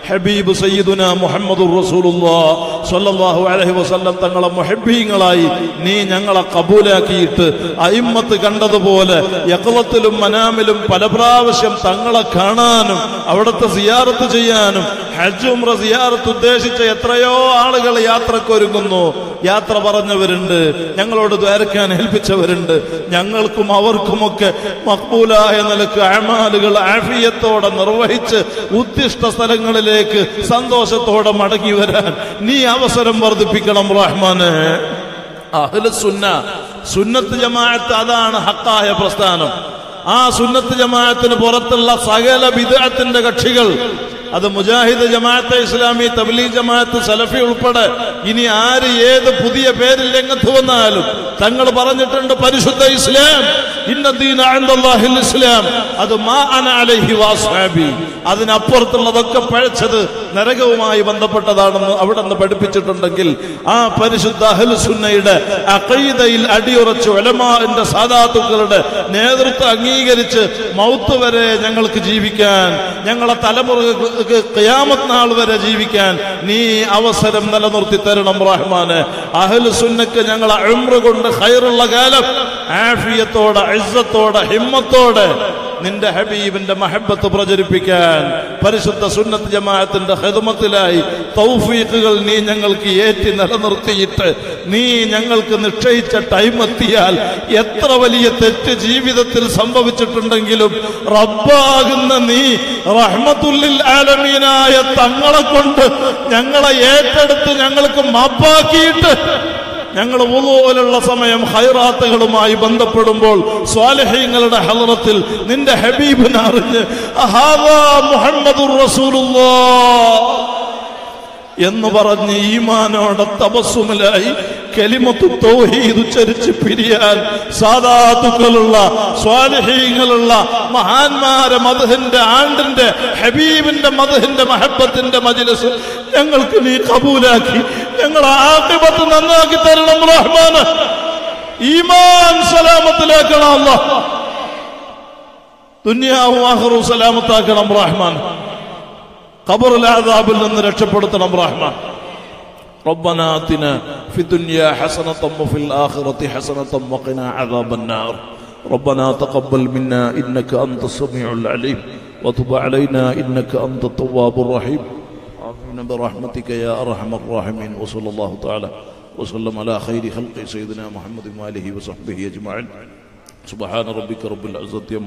ഹബീബ് സയ്യിദുന മുഹമ്മദുർ റസൂലുള്ളാഹി സ്വല്ലല്ലാഹു അലൈഹി വസല്ലം തങ്ങളെ മുഹബ്ബീങ്ങളായി നീ ഞങ്ങളെ കബൂലാക്കിയിട്ട് അയിമ്മത്ത് കണ്ടതുപോലെ യഖ്ലത്തിലും മനാമിലും പല പ്രാവശ്യം തങ്ങളെ കാണാനും അവിടുത്തെ സിയാറത്ത് ചെയ്യാനും ഹജ്ജ് ഉംറ സിയാറത്ത് ഉദ്ദേശിച്ച എത്രയോ ആളുകൾ യാത്രക്കൊരുങ്ങുന്നു. യാത്ര പറഞ്ഞവരുണ്ട്, ഞങ്ങളോട് ദ്വാരക്കാൻ ഏൽപ്പിച്ചവരുണ്ട്. ഞങ്ങൾക്കും അവർക്കുമൊക്കെ മഖ്ബൂലായ നിലക്ക് അഅമാലുകൾ ആഫിയത്തോടെ നിർവഹിച്ച് ഉദ്ദിഷ്ട സ്ഥലങ്ങളിലേക്ക് സന്തോഷത്തോടെ മടങ്ങി വരാൻ നീ അവസരം വർദ്ധിപ്പിക്കണം റഹ്മാനെ. അഹ്ലുസുന്ന സുന്നത്ത് ജമാഅത്ത് അതാണ് ഹക്കായ പ്രസ്ഥാനം. ആ സുന്നത്ത് ജമാഅത്തിന് പുറത്തുള്ള സകല ബിദ്അത്തിന്റെ കക്ഷികൾ, അത് മുജാഹിദ് ജമാഅത്ത് ഇസ്ലാമി, തബ്ലീഗ് ജമാഅത്ത്, സലഫി ഉൾപ്പെടെ ഇനി ആര് ഏത് പുതിയ പേരിൽ രംഗത്ത് വന്നാലും തങ്ങൾ പറഞ്ഞിട്ടുണ്ട് പരിശുദ്ധ ഇസ്ലാം, ഇന്ന ദീന ഇൻദല്ലാഹിൽ ഇസ്ലാം, അത് മാ അന അലൈഹി വസ്ഹബി, അതിനപ്പുറത്തുള്ളതൊക്കെ പഴച്ചത് നരകവുമായി ബന്ധപ്പെട്ടതാണെന്ന് അവിടെ നിന്ന് പഠിപ്പിച്ചിട്ടുണ്ടെങ്കിൽ ആ പരിശുദ്ധ അഹ്ലുസുന്നയുടെ അഖീദയിൽ അടിയുറച്ച് ഉലമാഇന്റെ സാദാത്തുക്കളുടെ നേതൃത്വം അംഗീകരിച്ച് മൗത്ത് വരെ ഞങ്ങൾക്ക് ജീവിക്കാൻ, ഞങ്ങളെ തലമുറക്ക് ഖിയാമത്ത് നാൾ വരെ ജീവിക്കാൻ നീ അവസരം നിലനിർത്തി തരണം റഹ്മാനെ. അഹ്ലുസുന്നക്ക് ഞങ്ങളെ ഉംറ കൊണ്ട് ഖൈറുള്ള കാലം ആഫിയത്തോടെ ഇസ്സത്തോടെ ഹിമ്മത്തോടെ നിന്റെ ഹബീബിന്റെ മഹബത്ത് പ്രചരിപ്പിക്കാൻ പരിശുദ്ധ സുന്നത്ത് ജമാഅത്തിന്റെ ഖിദ്മത്തിലായി തൗഫീഖുകൾ നീ ഞങ്ങൾക്ക് ഏറ്റി നിലനിർത്തിയിട്ട് നീ ഞങ്ങൾക്ക് നിശ്ചയിച്ച ടൈം എത്തിയാൽ എത്ര വലിയ തെറ്റ് ജീവിതത്തിൽ സംഭവിച്ചിട്ടുണ്ടെങ്കിലും റബ്ബാകുന്ന നീ റഹ്മത്തുല്ലിൽ ആലമീനായ തങ്ങളെ കൊണ്ട് ഞങ്ങളെ ഏറ്റെടുത്ത് ഞങ്ങൾക്ക് മാപ്പാക്കിയിട്ട് ഞങ്ങൾ വുളൂലുള്ള സമയം ഖൈറാത്തുകളുമായി ബന്ധപ്പെടുമ്പോൾ സ്വാലിഹീങ്ങളുടെ ഹളറത്തിൽ നിന്റെ ഹബീബിനെ അറിഞ്ഞ് ഹാദാ മുഹമ്മദുർ റസൂലുള്ളാഹ് എന്ന് പറഞ്ഞ് ഈമാനോടെ തബസ്സുമിലായി കലിമത്തു തൗഹീദ് ഉച്ചരിച്ച് പിരിയാൻ സാദാത്തുക്കളുള്ള സ്വാലിഹീങ്ങളുള്ള മഹാന്മാരെ മദ്ഹിന്റെ ആണ്ടിന്റെ ഹബീബിന്റെ മദ്ഹിന്റെ മഹബത്തിന്റെ മജ്‌ലിസ് ഞങ്ങൾക്ക് നീ കബൂലാക്കി ഞങ്ങളെ ആഖിബത്ത് നന്നാക്കി തരണം റഹ്മാനെ. ഈമാൻ സലാമത്തിലാക്കണം അല്ലാഹ്. ദുനിയാവും ആഖിറും സലാമത്താക്കണം റഹ്മാനെ. ഖബറുൽ അദാബിൽ നിന്ന് രക്ഷപ്പെടുത്തണം റഹ്മാൻ. റബ്ബനാ അതിനാ ഫിദ്ദുനിയാ ഹസനതൻ വഫിൽ ആഖിറതി ഹസനതൻ വഖിനാ അദാബന്നാർ. റബ്ബനാ തഖബ്ബൽ മിന്നാ ഇന്നക അൻത സമീഉൽ അലീം വതുബ് അലൈനാ ഇന്നക അൻത തവ്വാബുർ റഹീം. ആമീൻ ബിറഹ്മതിക യാ അർഹമർ റഹീമീൻ. വസല്ലല്ലാഹു തആല വസല്ലമ അലാ ഖൈരി ഖൽഖി സയ്യിദിനാ മുഹമ്മദി വഅലിഹി വസഹ്ബിഹി അജ്മഈൻ. സുബ്ഹാന റബ്ബിക റബ്ബിൽ ഇസ്സതി.